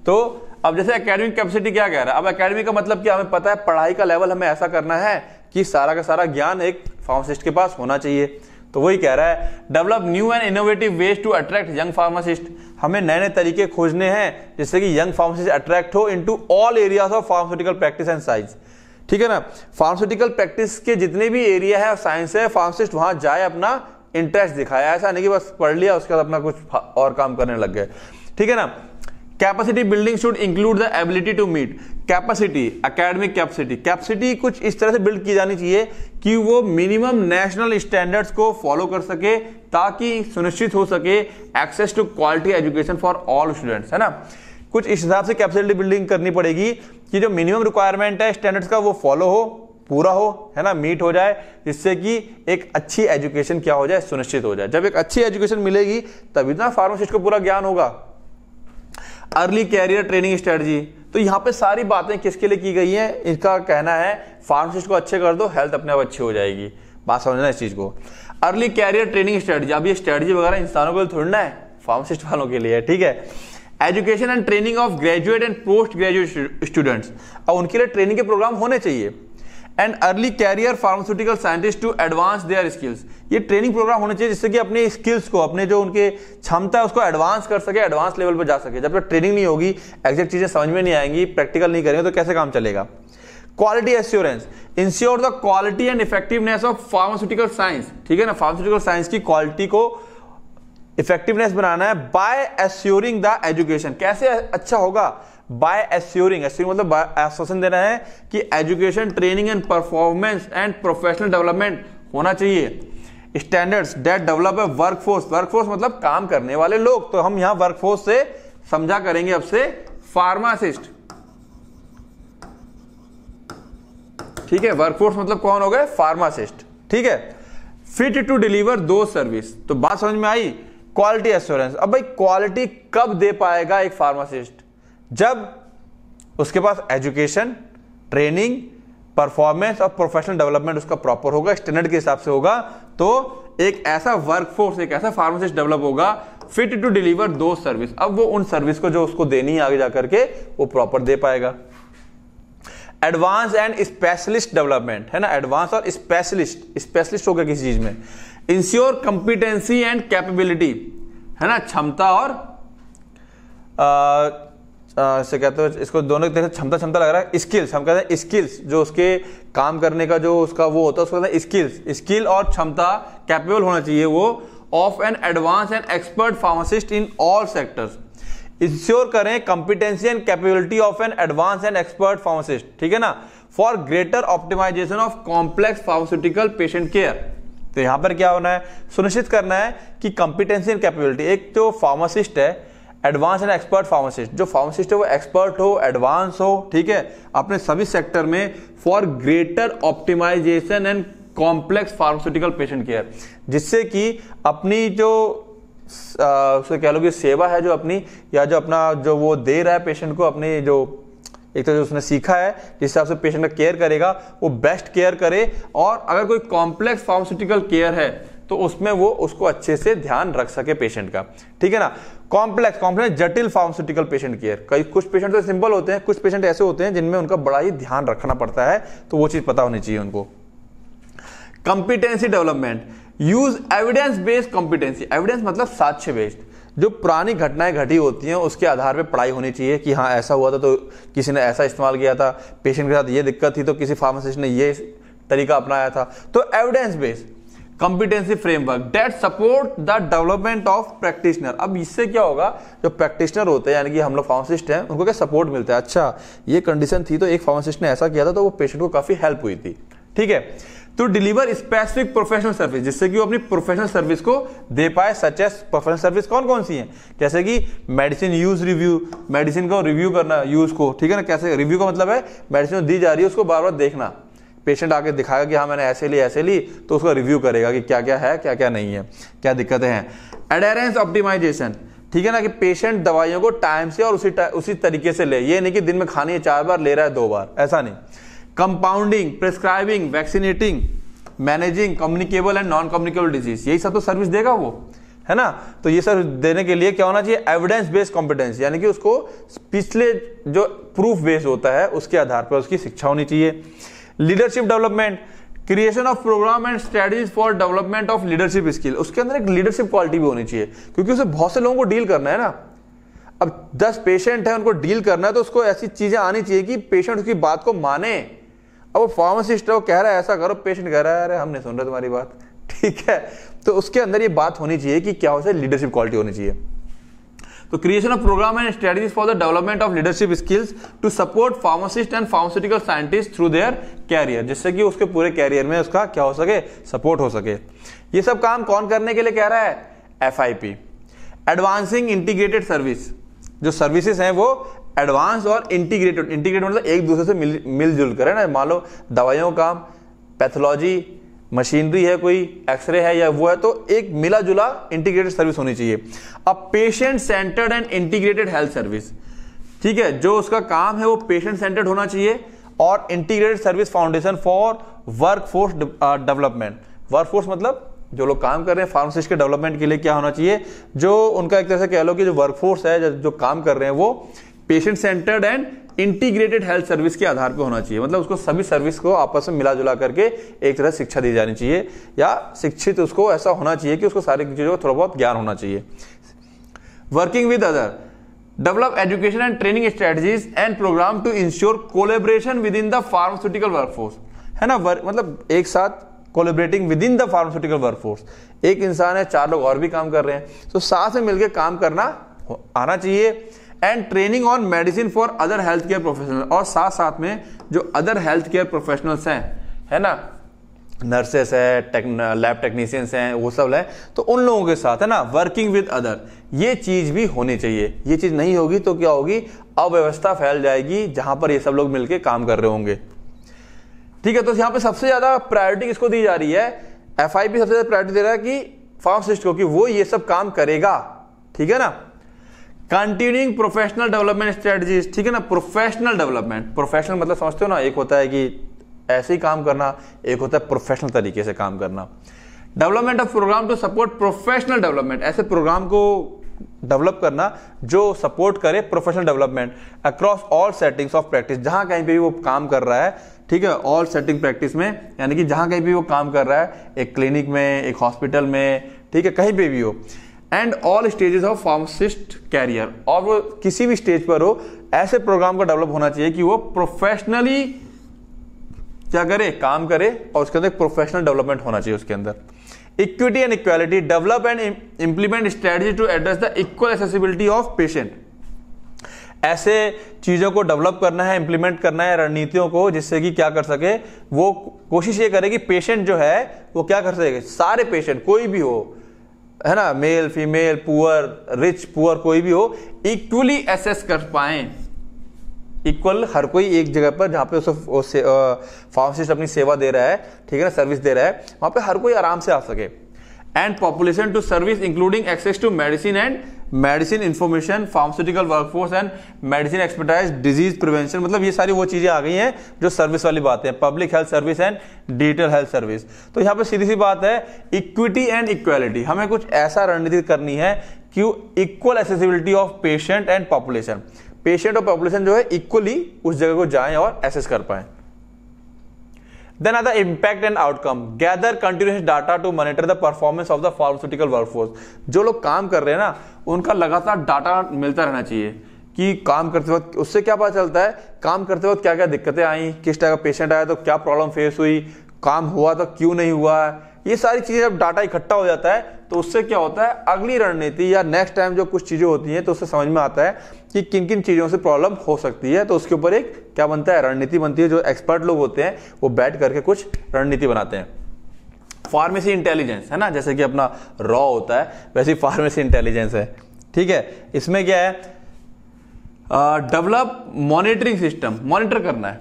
तो अब जैसे एकेडमिक कैपेसिटी क्या कह रहा है, अब एकेडमिक का मतलब क्या, हमें पता है पढ़ाई का लेवल हमें ऐसा करना है कि सारा का सारा ज्ञान एक फार्मासिस्ट के पास होना चाहिए, तो वही कह रहा है। Develop new and innovative ways to attract young pharmacist, हमें नए नए तरीके खोजने हैं जिससे कि यंग फार्मासिस्ट अट्रैक्ट हो into all areas of pharmaceutical practice and science, ठीक है ना। फार्मास्यूटिकल प्रैक्टिस के जितने भी एरिया है और साइंस है, फार्मासिस्ट वहां जाए अपना इंटरेस्ट दिखाए, ऐसा नहीं कि बस पढ़ लिया उसके बाद अपना कुछ और काम करने लग गए, ठीक है ना। Capacity building should include the ability to meet, capacity academic capacity, capacity कुछ इस तरह से बिल्ड की जानी चाहिए कि वो मिनिमम नेशनल स्टैंडर्ड्स को फॉलो कर सके ताकि सुनिश्चित हो सके access to quality education for all students, है ना। कुछ इस हिसाब से कैपेसिटी बिल्डिंग करनी पड़ेगी कि जो मिनिमम रिक्वायरमेंट है स्टैंडर्ड्स का वो फॉलो हो, पूरा हो, है ना, मीट हो जाए, जिससे कि एक अच्छी एजुकेशन क्या हो जाए, सुनिश्चित हो जाए। जब एक अच्छी एजुकेशन मिलेगी तभी ना फार्मासिस्ट को पूरा ज्ञान होगा। अर्ली कैरियर ट्रेनिंग स्ट्रेटजी, तो यहाँ पे सारी बातें किसके लिए की गई हैं, इसका कहना है फार्मासिस्ट को अच्छे कर दो, हेल्थ अपने आप अच्छी हो जाएगी, बात समझना इस चीज को। अर्ली कैरियर ट्रेनिंग स्ट्रेटजी, अब ये स्ट्रेटजी वगैरह इंसानों के लिए थोड़ी ना है, फार्मासिस्ट वालों के लिए, ठीक है। Education and training of graduate and post graduate students, अब उनके लिए ट्रेनिंग के प्रोग्राम होने चाहिए। And early career pharmaceutical scientist to advance their skills, ये ट्रेनिंग प्रोग्राम होने चाहिए जिससे कि अपने स्किल्स को, अपने जो उनके क्षमता है उसको एडवांस कर सके, एडवांस लेवल पर जा सके। जब तक ट्रेनिंग नहीं होगी, एग्जैक्ट चीजें समझ में नहीं आएंगी, प्रैक्टिकल नहीं करेंगे तो कैसे काम चलेगा। Quality assurance, ensure the quality and effectiveness of pharmaceutical science, ठीक है ना। फार्मास्यूटिकल साइंस की क्वालिटी को इफेक्टिवनेस बनाना है बाय एश्योरिंग द एजुकेशन। कैसे अच्छा होगा, बाय एश्योरिंग, एश्योरिंग मतलब आश्वासन देना है कि education training and performance and professional development होना चाहिए। Standards that develop workforce, workforce मतलब काम करने वाले लोग, तो हम यहां वर्कफोर्स से समझा करेंगे अब से फार्मासिस्ट, ठीक है। वर्कफोर्स मतलब कौन हो गए, फार्मासिस्ट, ठीक है। फिट टू डिलीवर दो सर्विस, तो बात समझ में आई। क्वालिटी एश्योरेंस, अब भाई क्वालिटी कब दे पाएगा एक फार्मासिस्ट, जब उसके पास एजुकेशन ट्रेनिंग परफॉर्मेंस और प्रोफेशनल डेवलपमेंट उसका प्रॉपर होगा, स्टैंडर्ड के हिसाब से होगा, तो एक ऐसा वर्कफोर्स, एक ऐसा फार्मासिस्ट डेवलप होगा फिट टू डिलीवर दो सर्विस। अब वो उन सर्विस को जो उसको देनी है आगे जाकर के वो प्रॉपर दे पाएगा। एडवांस एंड स्पेशलिस्ट डेवलपमेंट, है ना, एडवांस और स्पेशलिस्ट, स्पेशलिस्ट होगा किसी चीज में। इंश्योर कंपिटेंसी एंड कैपेबिलिटी, है ना, क्षमता और आ, इसे कहते हैं, इसको दोनों की तरह क्षमता क्षमता लग रहा है, स्किल्स हम कहते हैं, स्किल्स जो उसके काम करने का जो उसका वो होता है उसको कहते हैं स्किल्स। स्किल और क्षमता कैपेबल होना चाहिए वो of an advance and expert pharmacist in all sectors. Ensure करें competency and capability of an advance and expert pharmacist, ठीक है ना, for greater optimisation of complex pharmaceutical patient care. तो यहां पर क्या होना है, सुनिश्चित करना है कि कॉम्पिटेंसी एंड कैपेबिलिटी, एक तो फार्मासिस्ट है एडवांस एंड एक्सपर्ट फार्मासिस्ट, जो फार्मासिस्ट है वो एक्सपर्ट हो, एडवांस हो, ठीक है, अपने सभी सेक्टर में, for greater optimisation and complex pharmaceutical patient care, जिससे कि अपनी जो उसको कह लो कि सेवा है जो अपनी, या जो अपना जो वो दे रहा है पेशेंट को, अपनी जो एक तरह से उसने सीखा है जिस हिसाब से पेशेंट का केयर करेगा वो बेस्ट केयर करे, और अगर कोई कॉम्प्लेक्स फार्मास्यूटिकल केयर है तो उसमें वो उसको अच्छे से ध्यान रख सके पेशेंट का, ठीक है ना। कॉम्प्लेक्स कॉम्प्लेक्स जटिल फार्मास्यूटिकल पेशेंट केयर, कई कुछ पेशेंट तो सिंपल होते हैं, कुछ पेशेंट ऐसे होते हैं जिनमें उनका बड़ा ही ध्यान रखना पड़ता है, तो वो चीज़ पता होनी चाहिए उनको। Competency development, use evidence based competency, evidence मतलब साक्ष्य बेस्ड, जो पुरानी घटनाएं घटी होती हैं उसके आधार पे पढ़ाई होनी चाहिए कि हाँ ऐसा हुआ था तो किसी ने ऐसा इस्तेमाल किया था, पेशेंट के साथ ये दिक्कत थी तो किसी फार्मासिस्ट ने ये तरीका अपनाया था, तो evidence based competency framework that support the development of practitioner. अब इससे क्या होगा, जो प्रैक्टिशनर होते हैं यानी कि हम लोग फार्मासिस्ट हैं उनको क्या सपोर्ट मिलता है, अच्छा ये कंडीशन थी तो एक फार्मासिस्ट ने ऐसा किया था तो वो पेशेंट को काफ़ी हेल्प हुई थी, ठीक है। तो डिलीवर स्पेसिफिक प्रोफेशनल सर्विस, जिससे कि वो अपनी प्रोफेशनल सर्विस को दे पाए, सच एज प्रोफेशनल सर्विस कौन कौन सी हैं, जैसे कि मेडिसिन यूज रिव्यू, मेडिसिन को रिव्यू करना, यूज को, ठीक है ना, कैसे रिव्यू का मतलब है मेडिसिन दी जा रही है उसको बार बार देखना, पेशेंट आके दिखाएगा कि हाँ मैंने ऐसे ली ऐसे ली, तो उसका रिव्यू करेगा कि क्या क्या है क्या क्या नहीं है, क्या दिक्कतें हैं। एडहेरेंस ऑप्टिमाइजेशन, ठीक है ना, कि पेशेंट दवाइयों को टाइम से और उसी उसी तरीके से ले, ये नहीं कि दिन में खानी है चार बार ले रहा है दो बार, ऐसा नहीं। Compounding, prescribing, vaccinating, managing communicable and non communicable disease, यही सब तो सर्विस देगा वो, है ना। तो ये सर्विस देने के लिए क्या होना चाहिए, एविडेंस बेस्ड कॉम्पिटेंस, यानी कि उसको पिछले जो प्रूफ बेस्ड होता है उसके आधार पर उसकी शिक्षा होनी चाहिए। Leadership development, creation of programme and strategies for development of leadership skill, उसके अंदर एक लीडरशिप क्वालिटी भी होनी चाहिए क्योंकि उसे बहुत से लोगों को डील करना है ना, अब दस पेशेंट है उनको डील करना है तो उसको ऐसी चीजें आनी चाहिए कि पेशेंट उसकी बात को माने। अब वो फार्मासिस्ट वो कह रहा है ऐसा करो, पेशेंट कह रहा है अरे हम नहीं सुन रहे तुम्हारी बात, ठीक है, तो उसके अंदर ये बात होनी चाहिए कि क्या उसे लीडरशिप क्वालिटी होनी चाहिए। तो creation of programme and strategies for the development of leadership skills to support pharmacist and pharmaceutical scientist through their career, जिससे कि उसके पूरे कैरियर में उसका क्या हो सके, सपोर्ट हो सके। ये सब काम कौन करने के लिए कह रहा है, F I P, advancing integrated service, जो सर्विसेज हैं वो एडवांस और इंटीग्रेटेड, इंटीग्रेटेड मतलब एक दूसरे से मिल मिलजुल कर, है ना, मान लो दवाइयों का काम, पैथोलॉजी, मशीनरी है, कोई एक्सरे है या वो है, तो एक मिला जुला इंटीग्रेटेड सर्विस होनी चाहिए। अब patient centred and integrated health service, ठीक है, जो उसका काम है वो पेशेंट सेंटर्ड होना चाहिए, और integrated service foundation for workforce development, workforce मतलब जो लोग काम कर रहे हैं फार्मासिस्ट के डेवलपमेंट के लिए क्या होना चाहिए, जो उनका एक तरह से कह लो कि जो वर्कफोर्स है जो काम कर रहे हैं वो patient centred and integrated health service के आधार पे होना चाहिए, मतलब उसको सभी सर्विस को आपस में मिला जुला करके एक तरह शिक्षा दी जानी चाहिए, या शिक्षित उसको ऐसा होना चाहिए कि उसको सारी चीज़ों का थोड़ा बहुत ज्ञान होना चाहिए। Working with other, develop education and training strategies and programme to ensure collaboration within the pharmaceutical workforce, है ना, वर्क मतलब एक साथ collaborating within the pharmaceutical workforce, एक इंसान है चार लोग और भी काम कर रहे हैं तो साथ में मिलकर काम करना आना चाहिए। And training on medicine for other health care professional, और साथ साथ में जो अदर हेल्थ केयर प्रोफेशनल्स हैं, है ना, नर्सेस है, टेक्न, लैब टेक्नीशियंस हैं, वो सब है, तो उन लोगों के साथ, है ना, वर्किंग विद अदर, ये चीज़ भी होनी चाहिए। ये चीज़ नहीं होगी तो क्या होगी, अव्यवस्था फैल जाएगी जहाँ पर ये सब लोग मिलकर काम कर रहे होंगे, ठीक है। तो यहाँ पे सबसे ज़्यादा प्रायोरिटी किसको दी जा रही है, एफ आई पी सबसे ज़्यादा प्रायोरिटी दे रहा है कि फार्मासिस्ट को, कि वो ये सब काम करेगा, ठीक है ना। कंटिन्यूइंग प्रोफेशनल डेवलपमेंट स्ट्रेटजीज, ठीक है ना, प्रोफेशनल डेवलपमेंट, प्रोफेशनल मतलब समझते हो ना, एक होता है कि ऐसे ही काम करना, एक होता है प्रोफेशनल तरीके से काम करना। Development of programme to support professional development, ऐसे प्रोग्राम को डेवलप करना जो सपोर्ट करे professional development across all settings of practice, जहाँ कहीं पे भी वो काम कर रहा है, ठीक है, ऑल सेटिंग प्रैक्टिस में, यानी कि जहाँ कहीं भी वो काम कर रहा है, एक क्लिनिक में, एक हॉस्पिटल में, ठीक है, कहीं पे भी हो। And all stages of pharmacist career, और वो किसी भी स्टेज पर हो ऐसे प्रोग्राम का डेवलप होना चाहिए कि वो प्रोफेशनली क्या करे, काम करे, और उसके अंदर प्रोफेशनल डेवलपमेंट होना चाहिए उसके अंदर। Equity and equality, develop and implement strategy to address the equal accessibility of patient, ऐसे चीज़ों को डेवलप करना है, इंप्लीमेंट करना है रणनीतियों को, जिससे कि क्या कर सके वो, कोशिश ये करे कि पेशेंट जो है वो क्या कर सके, सारे पेशेंट कोई भी हो, है ना, male female, poor rich, poor कोई भी हो, इक्वली एसेस कर पाए, इक्वल हर कोई एक जगह पर जहाँ पे उसे फार्मासिस्ट अपनी सेवा दे रहा है, ठीक है ना, सर्विस दे रहा है, वहाँ पे हर कोई आराम से आ सके। and population to service including access to medicine and medicine information, pharmaceutical workforce and medicine expertise, disease prevention. मतलब ये सारी वो चीज़ें आ गई हैं जो सर्विस वाली बातें हैं, public health service and digital health service. तो यहाँ पर सीधी सी बात है इक्विटी एंड इक्वालिटी, हमें कुछ ऐसा रणनीति करनी है कि equal accessibility of patient and population, patient और पॉपुलेशन जो है इक्वली उस जगह को जाएं और एसेस कर पाएं. Then आता है impact and outcome, gather continuous data to monitor the performance of the pharmaceutical workforce. जो लोग काम कर रहे हैं ना उनका लगातार डाटा मिलता रहना चाहिए कि काम करते वक्त उससे क्या पता चलता है, काम करते वक्त क्या क्या दिक्कतें आई, किस टाइप का पेशेंट आया तो क्या प्रॉब्लम फेस हुई, काम हुआ तो क्यों नहीं हुआ. ये सारी चीज़ें जब डाटा इकट्ठा हो जाता है तो उससे क्या होता है, अगली रणनीति या नेक्स्ट टाइम जो कुछ चीज़ें होती हैं तो उससे समझ में आता है कि किन किन चीज़ों से प्रॉब्लम हो सकती है. तो उसके ऊपर एक क्या बनता है, रणनीति बनती है. जो एक्सपर्ट लोग होते हैं वो बैठ करके कुछ रणनीति बनाते हैं. फार्मेसी इंटेलिजेंस है ना, जैसे कि अपना रॉ होता है वैसे फार्मेसी इंटेलिजेंस है. ठीक है, इसमें क्या है, डेवलप मॉनिटरिंग सिस्टम, मॉनिटर करना है,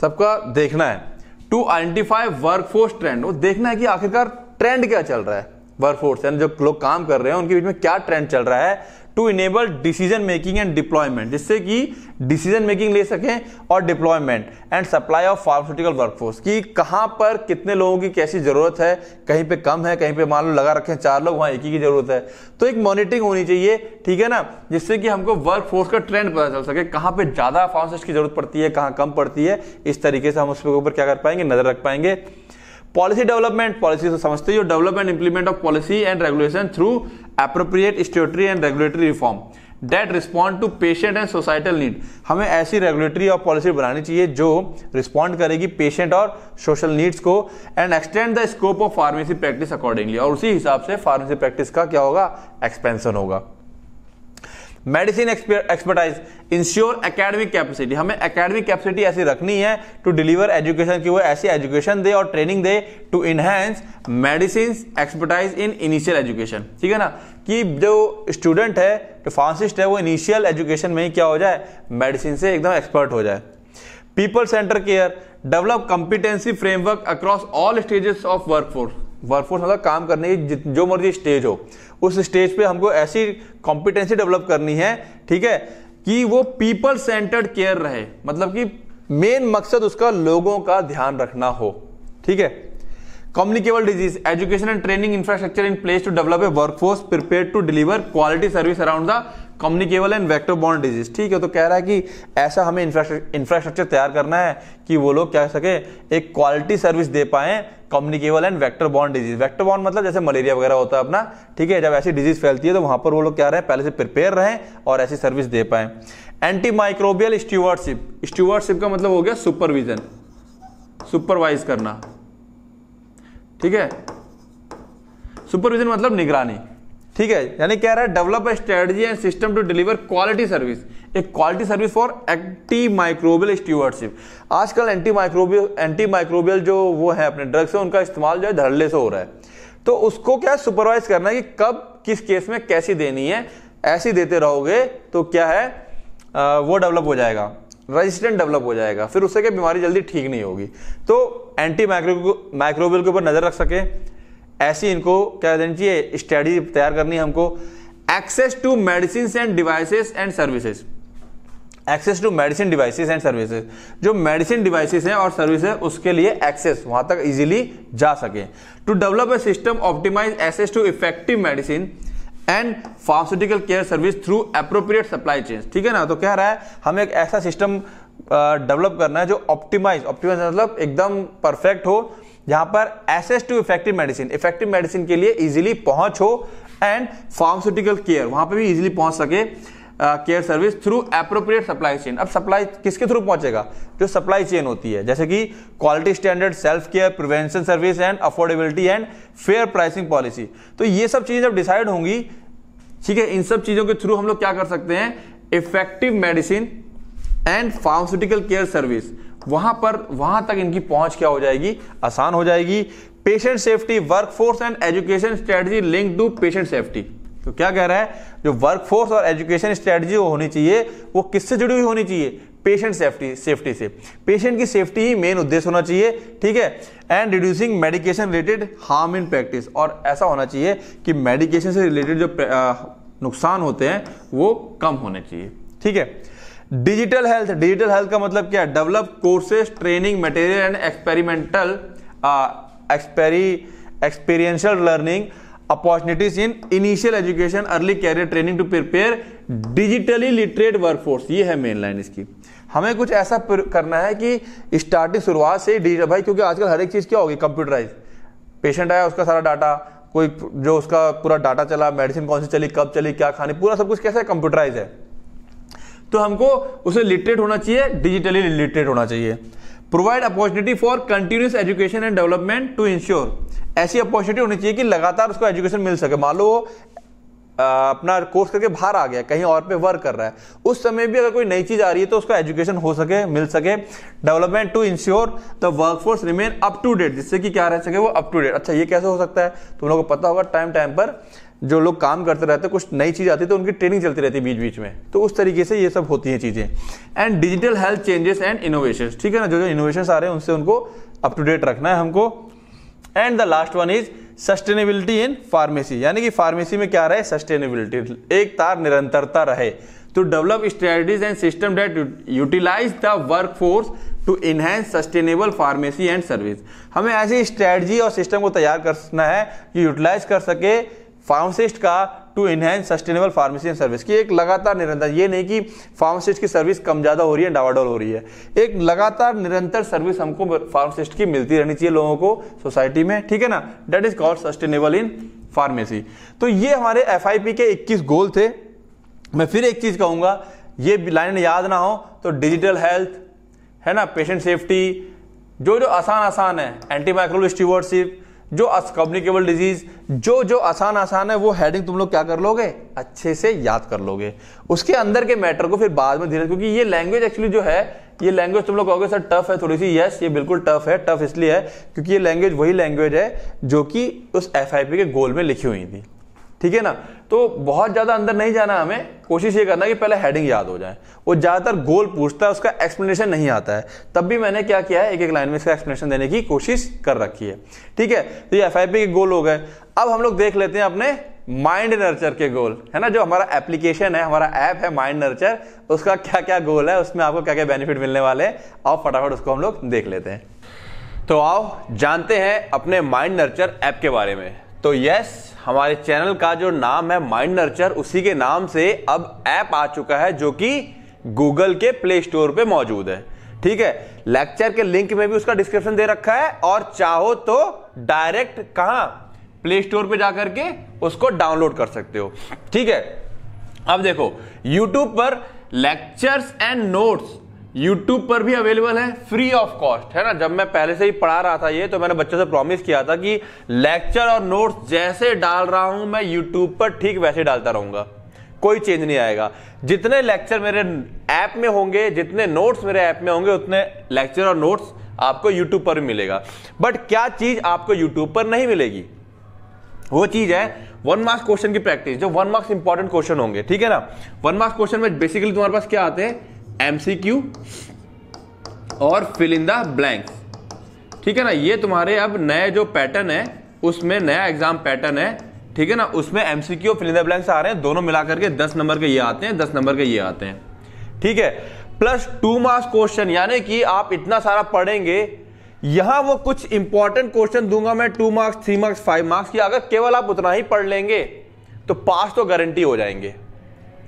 सबका देखना है. टू आइडेंटिफाई वर्कफोर्स ट्रेंड, वो देखना है कि आखिरकार ट्रेंड क्या चल रहा है वर्कफोर्स, यानी जो लोग काम कर रहे हैं उनके बीच में क्या ट्रेंड चल रहा है. To enable decision making and deployment, जिससे कि डिसीजन मेकिंग ले सकें और deployment. And supply of pharmaceutical workforce, कि कहाँ पर कितने लोगों की कैसी जरूरत है, कहीं पे कम है, कहीं पे मान लो लगा रखें चार लोग वहाँ एक ही की जरूरत है, तो एक मॉनिटरिंग होनी चाहिए. ठीक है ना, जिससे कि हमको वर्कफोर्स का ट्रेंड पता चल सके, कहाँ पर ज़्यादा फार्मासिस्ट की जरूरत पड़ती है, कहाँ कम पड़ती है. इस तरीके से हम उसके ऊपर क्या कर पाएंगे, नज़र रख पाएंगे. पॉलिसी डेवलपमेंट, पॉलिसी तो समझते ही, develop and implement of policy and regulation through appropriate statutory and regulatory reform that respond to patient and societal need. हमें ऐसी रेगुलेटरी और पॉलिसी बनानी चाहिए जो रिस्पॉन्ड करेगी पेशेंट और सोशल नीड्स को. And extend the scope of pharmacy practice accordingly, और उसी हिसाब से फार्मेसी प्रैक्टिस का क्या होगा, एक्सपेंशन होगा. Medicine expertise, ensure academic capacity, हमें एकेडमिक कैपेसिटी ऐसी रखनी है टू डिलीवर एजुकेशन, की वो ऐसी एजुकेशन दे और ट्रेनिंग दे to enhance medicine expertise in initial education. ठीक है ना, कि जो स्टूडेंट है, जो फार्मासिस्ट है, वो इनिशियल एजुकेशन में ही क्या हो जाए, मेडिसिन से एकदम एक्सपर्ट हो जाए. People centre care, develop competency framework across all stages of workforce. Workforce मतलब काम करने की जो मर्जी स्टेज हो उस स्टेज पे हमको ऐसी कॉम्पिटेंसी डेवलप करनी है. ठीक है, कि वो पीपल सेंटर्ड केयर रहे, मतलब कि मेन मकसद उसका लोगों का ध्यान रखना हो. ठीक है, communicable disease, education and training infrastructure in place to develop a workforce prepared to deliver quality service around the communicable and vector borne disease. ठीक है, तो कह रहा है कि ऐसा हमें इंफ्रास्ट्रक्चर तैयार करना है कि वो लोग क्या कर सके, एक क्वालिटी सर्विस दे पाएं communicable and vector borne disease. Vector borne मतलब जैसे मलेरिया वगैरह होता है अपना. ठीक है, जब ऐसी डिजीज फैलती है तो वहाँ पर वो लोग क्या रहें, पहले से प्रिपेयर रहें और ऐसी सर्विस दे पाएं. एंटी माइक्रोबियल स्टीवर्डशिप, स्टीवर्डशिप का मतलब हो गया सुपरविजन, सुपरवाइज करना. ठीक है, सुपरविजन मतलब निगरानी. ठीक है, यानी कह रहा है develop a strategy and system to deliver quality service, एक quality service for anti microbial stewardship. आजकल एंटी माइक्रोबियल एंटी माइक्रोबियल जो वो है अपने ड्रग्स है उनका इस्तेमाल जो है धड़ल्ले से हो रहा है, तो उसको क्या सुपरवाइज करना है कि कब किस केस में कैसी देनी है. ऐसी देते रहोगे तो क्या है, आ, वो डेवलप हो जाएगा, रेजिस्टेंट डेवलप हो जाएगा, फिर उससे क्या बीमारी जल्दी ठीक नहीं होगी. तो एंटी माइक्रोबियल के ऊपर नजर रख सके, ऐसी इनको क्या देनी चाहिए, स्ट्रेटजी तैयार करनी है हमको. Access to medicine and devices and services, access to medicine devices and services, जो मेडिसिन डिवाइसेस हैं और सर्विस है उसके लिए एक्सेस वहां तक इजीली जा सके. To develop a system optimise access to effective medicine and pharmaceutical care service through appropriate supply chain. ठीक है ना, तो कह रहा है हमें एक ऐसा सिस्टम डेवलप करना है जो ऑप्टिमाइज, ऑप्टिमाइज मतलब एकदम परफेक्ट हो, जहां पर access to effective medicine, effective medicine के लिए इजीली पहुंच हो, एंड फार्मास्यूटिकल केयर वहां पे भी इजीली पहुंच सके care service through appropriate supply chain. अब सप्लाई किसके थ्रू पहुंचेगा, जो सप्लाई चेन होती है, जैसे कि quality standard, self care, prevention service and affordability and fair pricing policy. तो ये सब चीजें जब डिसाइड होंगी, ठीक है, इन सब चीजों के थ्रू हम लोग क्या कर सकते हैं, effective medicine and pharmaceutical care service वहां पर वहां तक इनकी पहुंच क्या हो जाएगी, आसान हो जाएगी. Patient safety, workforce and education strategy link to patient safety. तो क्या कह रहा है, जो वर्कफोर्स और एजुकेशन स्ट्रेटजी होनी चाहिए वो किससे जुड़ी हुई होनी चाहिए, पेशेंट सेफ्टी सेफ्टी से पेशेंट की सेफ्टी ही मेन उद्देश्य होना चाहिए, ठीक है। And reducing medication related harm in practice, और ऐसा होना चाहिए कि मेडिकेशन से रिलेटेड जो नुकसान होते हैं वो कम होने चाहिए, ठीक है। डिजिटल हेल्थ, डिजिटल हेल्थ का मतलब क्या है? Develop courses, training material and experimental experi experiential learning opportunities in initial education, early career training to prepare digitally literate workforce. ये है मेन लाइन इसकी। हमें कुछ ऐसा करना है कि स्टार्टिंग शुरुआत से डिजिटल, भाई क्योंकि आजकल हर एक चीज क्या होगी कंप्यूटराइज। पेशेंट आया उसका सारा डाटा, कोई जो उसका पूरा डाटा चला, मेडिसिन कौन सी चली, कब चली, क्या खाने, पूरा सब कुछ कैसा है कंप्यूटराइज है। तो हमको उसे लिटरेट होना चाहिए, डिजिटली लिटरेट होना चाहिए। Provide opportunity for continuous education and development to ensure, ऐसी अपॉर्चुनिटी होनी चाहिए कि लगातार उसको एजुकेशन मिल सके। मान लो वो अपना कोर्स करके बाहर आ गया, कहीं और पे वर्क कर रहा है, उस समय भी अगर कोई नई चीज आ रही है तो उसको एजुकेशन हो सके, मिल सके। Development to ensure the workforce remain up to date, जिससे कि क्या रह सके वो अप टू डेट। अच्छा ये कैसे हो सकता है? तुम लोगों को पता होगा टाइम टाइम पर जो लोग काम करते रहते हैं, कुछ नई चीज आती है तो उनकी ट्रेनिंग चलती रहती है बीच बीच में, तो उस तरीके से ये सब होती है चीजें। And digital health changes and innovation, ठीक है ना, जो जो इनोवेशन आ रहे हैं उनसे उनको अप टू डेट रखना है हमको। And the last one is sustainability in pharmacy, यानी कि फार्मेसी में क्या रहे सस्टेनेबिलिटी, एक तार निरंतरता रहे। तो develop strategies and system that utilise the workforce to enhance sustainable pharmacy and service. हमें ऐसी स्ट्रेटजी और सिस्टम को तैयार करना है जो यूटिलाइज कर सके फार्मासिस्ट का to enhance sustainable pharmacy and service की एक लगातार निरंतर, ये नहीं कि फार्मासिस्ट की सर्विस कम ज्यादा हो रही है, डावाडोल हो रही है। एक लगातार निरंतर सर्विस हमको फार्मासिस्ट की मिलती रहनी चाहिए लोगों को, सोसाइटी में, ठीक है ना। That is called sustainable in pharmacy. तो ये हमारे एफ आई पी के इक्कीस गोल थे। मैं फिर एक चीज कहूंगा, ये लाइन याद ना हो तो डिजिटल हेल्थ है ना, पेशेंट सेफ्टी, जो जो आसान आसान है, एंटीमाइक्रोबियल स्टीवर्डशिप, जो कम्युनिकेबल डिजीज, जो जो आसान आसान है वो हेडिंग तुम लोग क्या कर लोगे अच्छे से याद कर लोगे। उसके अंदर के मैटर को फिर बाद में धीरे, क्योंकि ये लैंग्वेज एक्चुअली जो है, ये लैंग्वेज तुम लोग कहोगे सर टफ है थोड़ी सी, यस ये बिल्कुल टफ है। टफ इसलिए है क्योंकि ये लैंग्वेज वही लैंग्वेज है जो कि उस एफ आई पी के गोल में लिखी हुई थी, ठीक है ना। तो बहुत ज्यादा अंदर नहीं जाना, हमें कोशिश ये करना कि पहले हेडिंग याद हो जाए। वो ज्यादातर गोल पूछता है, उसका एक्सप्लेनेशन नहीं आता है, तब भी मैंने क्या किया है एक एक लाइन में इसका एक्सप्लेनेशन देने की कोशिश कर रखी है, ठीक है। तो ये एफ आई पी के गोल हो गए। अब हम लोग देख लेते हैं अपने माइंड नर्चर के गोल, है ना, जो हमारा एप्लीकेशन है, हमारा ऐप है माइंड नर्चर, उसका क्या क्या गोल है, उसमें आपको क्या क्या बेनिफिट मिलने वाले हैं। आओ फटाफट उसको हम लोग देख लेते हैं। तो आओ जानते हैं अपने माइंड नर्चर ऐप के बारे में। तो यस, हमारे चैनल का जो नाम है माइंड नर्चर, उसी के नाम से अब ऐप आ चुका है जो कि गूगल के प्ले स्टोर पे मौजूद है, ठीक है। लेक्चर के लिंक में भी उसका डिस्क्रिप्शन दे रखा है, और चाहो तो डायरेक्ट कहाँ प्ले स्टोर पे जाकर के उसको डाउनलोड कर सकते हो, ठीक है। अब देखो यूट्यूब पर लेक्चर्स एंड नोट्स YouTube पर भी अवेलेबल है फ्री ऑफ कॉस्ट, है ना। जब मैं पहले से ही पढ़ा रहा था ये, तो मैंने बच्चों से प्रॉमिस किया था कि लेक्चर और नोट्स जैसे डाल रहा हूं मैं YouTube पर, ठीक वैसे डालता रहूंगा, कोई चेंज नहीं आएगा। जितने लेक्चर मेरे ऐप में होंगे, जितने नोट्स मेरे ऐप में होंगे, उतने लेक्चर और नोट्स आपको YouTube पर भी मिलेगा। बट क्या चीज आपको YouTube पर नहीं मिलेगी, वो चीज है वन मार्क्स क्वेश्चन की प्रैक्टिस, जो वन मार्क्स इंपॉर्टेंट क्वेश्चन होंगे, ठीक है ना। वन मार्क्स क्वेश्चन में बेसिकली तुम्हारे पास क्या आते हैं, एमसीक्यू और फिल इन द ब्लैंक्स, ठीक है ना। ये तुम्हारे अब नए जो पैटर्न है उसमें, नया एग्जाम पैटर्न है, ठीक है ना, उसमें एमसीक्यू और फिल इन द ब्लैंक्स आ रहे हैं, दोनों मिलाकर के दस नंबर के ये आते हैं, दस नंबर के ये आते हैं, ठीक है। प्लस टू मार्क्स क्वेश्चन, यानी कि आप इतना सारा पढ़ेंगे, यहां वो कुछ इंपॉर्टेंट क्वेश्चन दूंगा मैं, two marks, three marks, five marks की, अगर केवल आप उतना ही पढ़ लेंगे तो पास तो गारंटी हो जाएंगे,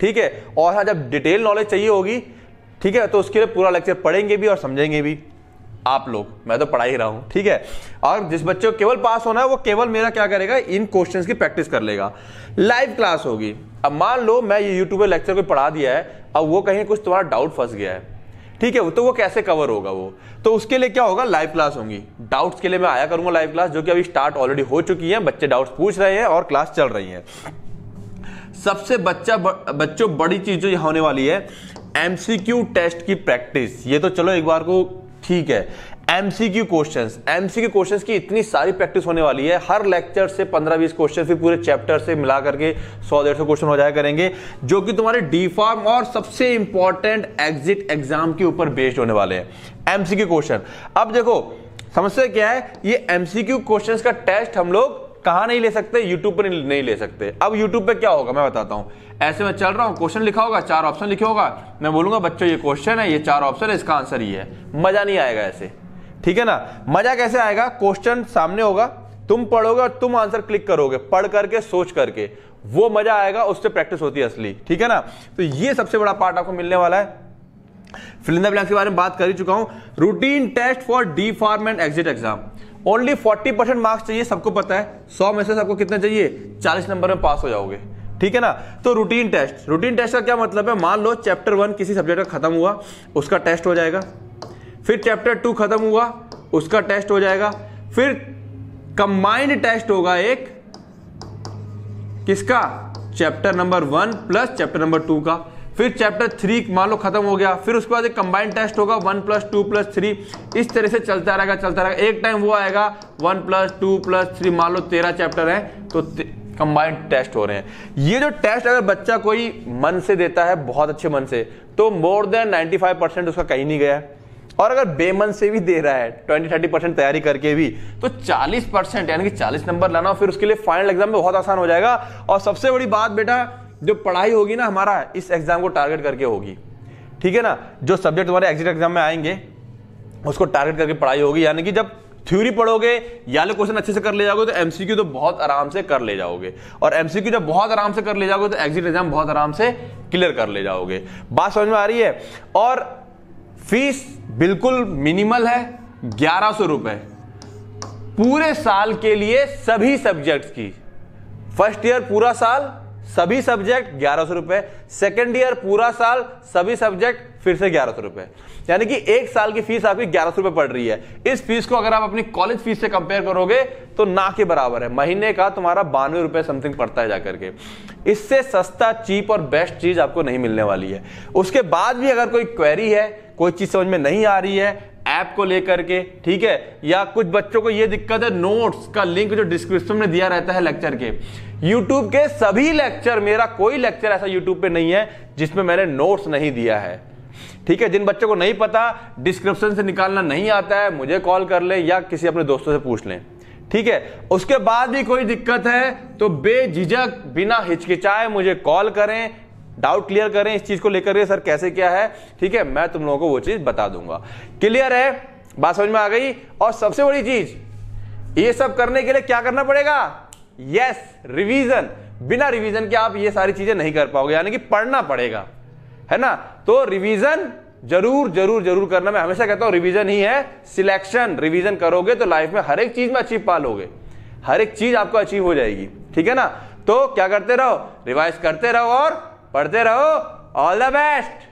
ठीक है। और हाँ, जब डिटेल नॉलेज चाहिए होगी, ठीक है, तो उसके लिए पूरा लेक्चर पढ़ेंगे भी और समझेंगे भी आप लोग, मैं तो पढ़ा ही रहा हूं, ठीक है। और जिस बच्चे को केवल पास होना है वो केवल मेरा क्या करेगा, इन क्वेश्चंस की प्रैक्टिस कर लेगा। लाइव क्लास होगी। अब मान लो मैं ये यूट्यूब पर लेक्चर को पढ़ा दिया है, अब वो कहीं कुछ तुम्हारा डाउट फंस गया है, ठीक है, तो वो कैसे कवर होगा वो, तो उसके लिए क्या होगा, लाइव क्लास होगी। डाउट्स के लिए मैं आया करूंगा लाइव क्लास, जो कि अभी स्टार्ट ऑलरेडी हो चुकी है, बच्चे डाउट्स पूछ रहे हैं और क्लास चल रही है। सबसे बच्चा बच्चों बड़ी चीज जो होने वाली है एमसीक्यू टेस्ट की प्रैक्टिस, ये तो चलो एक बार को ठीक है। एमसीक्यू क्वेश्चंस, एमसीक्यू क्वेश्चंस की इतनी सारी प्रैक्टिस होने वाली है। हर लेक्चर से पंद्रह बीस क्वेश्चन, फिर पूरे चैप्टर से मिला करके सौ डेढ़ सौ क्वेश्चन हो जाया करेंगे, जो कि तुम्हारे डी फार्म और सबसे इंपॉर्टेंट एग्जिट एग्जाम के ऊपर बेस्ड होने वाले हैं एमसीक्यू क्वेश्चन। अब देखो समस्या क्या है, ये एमसीक्यू क्वेश्चन का टेस्ट हम लोग कहाँ नहीं ले सकते, यूट्यूब पर नहीं ले सकते। अब यूट्यूब पे क्या होगा मैं बताता हूँ। ऐसे मैं चल रहा हूँ, क्वेश्चन लिखा होगा, चार ऑप्शन लिखे होगा, मैं बोलूंगा बच्चों ये क्वेश्चन है, ये चार ऑप्शन है, इसका आंसर ये है, मजा नहीं आएगा ऐसे, ठीक है ना। मजा कैसे आएगा, क्वेश्चन सामने होगा, तुम पढ़ोगे और तुम आंसर क्लिक करोगे, पढ़ करके सोच करके, वो मजा आएगा, उससे प्रैक्टिस होती है असली, ठीक है ना। तो ये सबसे बड़ा पार्ट आपको मिलने वाला है। फिल इन द ब्लैंक्स के बारे में बात कर ही चुका हूं। Routine test for D pharm and exit exam, only forty percent marks चाहिए, सबको पता है। सौ में से सबको कितने चाहिए, चालीस नंबर में पास हो जाओगे, ठीक है ना। तो रूटीन टेस्ट, रूटीन टेस्ट का क्या मतलब है, मान लो चैप्टर वन किसी सब्जेक्ट का खत्म हुआ, उसका टेस्ट हो जाएगा, फिर चैप्टर टू खत्म हुआ, उसका टेस्ट हो जाएगा, फिर कंबाइंड टेस्ट होगा एक किसका, chapter number one plus chapter number two का, फिर चैप्टर थ्री मान लो खत्म हो गया, फिर उसके बाद एक कंबाइंड टेस्ट होगा one plus two plus three, इस तरह से चलता रहेगा चलता रहेगा। एक टाइम वो आएगा one plus two plus three, मान लो तेरह चैप्टर है तो कंबाइंड टेस्ट हो रहे हैं। ये जो टेस्ट अगर बच्चा कोई मन से देता है, बहुत अच्छे मन से, तो more than ninety five percent उसका कहीं नहीं गया। और अगर बेमन से भी दे रहा है बीस तीस परसेंट तैयारी करके भी, तो चालीस परसेंट यानी कि चालीस नंबर लाना, फिर उसके लिए फाइनल एग्जाम में बहुत आसान हो जाएगा। और सबसे बड़ी बात बेटा, जो पढ़ाई होगी ना हमारा, इस एग्जाम को टारगेट करके होगी, ठीक है ना। जो सब्जेक्ट तुम्हारे एग्जिट एग्जाम में आएंगे उसको टारगेट करके पढ़ाई होगी, यानी कि जब थ्योरी पढ़ोगे या लो क्वेश्चन अच्छे से कर ले जाओगे तो एमसीक्यू तो बहुत आराम से कर ले जाओगे, और एमसीक्यू जब बहुत आराम से कर ले जाओगे तो एग्जिट एग्जाम बहुत आराम से क्लियर कर ले जाओगे। बात समझ में आ रही है। और फीस बिल्कुल मिनिमल है, ग्यारह सौ रुपए पूरे साल के लिए सभी सब्जेक्ट्स की। फर्स्ट ईयर पूरा साल सभी सब्जेक्ट ग्यारह सौ रुपए, सेकेंड ईयर पूरा साल सभी सब्जेक्ट फिर से ग्यारह सौ रुपए, यानी कि एक साल की फीस आपकी ग्यारह सौ रुपए पड़ रही है। इस फीस को अगर आप अपनी कॉलेज फीस से कंपेयर करोगे तो ना के बराबर है, महीने का तुम्हारा बानवे रुपए समथिंग पड़ता है जाकर के। इससे सस्ता, चीप और बेस्ट चीज आपको नहीं मिलने वाली है। उसके बाद भी अगर कोई क्वेरी है, कोई चीज समझ में नहीं आ रही है ऐप को लेकर के, ठीक है, या कुछ बच्चों को यह दिक्कत है, नोट्स का लिंक जो डिस्क्रिप्शन में दिया रहता है लेक्चर के, यूट्यूब के सभी लेक्चर, मेरा कोई लेक्चर ऐसा यूट्यूब पे नहीं है जिसमें मैंने नोट्स नहीं दिया है, ठीक है। जिन बच्चों को नहीं पता, डिस्क्रिप्शन से निकालना नहीं आता है, मुझे कॉल कर लें या किसी अपने दोस्तों से पूछ लें, ठीक है। उसके बाद भी कोई दिक्कत है तो बेझिझक, बिना हिचकिचाए मुझे कॉल करें, डाउट क्लियर करें इस चीज को लेकर, सर कैसे क्या है, ठीक है, मैं तुम लोगों को वो चीज बता दूंगा। क्लियर है, बात समझ में आ गई। और सबसे बड़ी चीज, ये सब करने के लिए क्या करना पड़ेगा, यस रिवीजन। बिना रिवीजन के आप ये सारी चीजें नहीं कर पाओगे, यानी कि पढ़ना पड़ेगा, है ना। तो रिवीजन जरूर जरूर जरूर करना। मैं हमेशा कहता हूं रिवीजन ही है सिलेक्शन। रिवीजन करोगे तो लाइफ में हर एक चीज में अचीव पा लोगे, हर एक चीज आपको अचीव हो जाएगी, ठीक है ना। तो क्या करते रहो, रिवाइज करते रहो और पढ़ते रहो। All the best.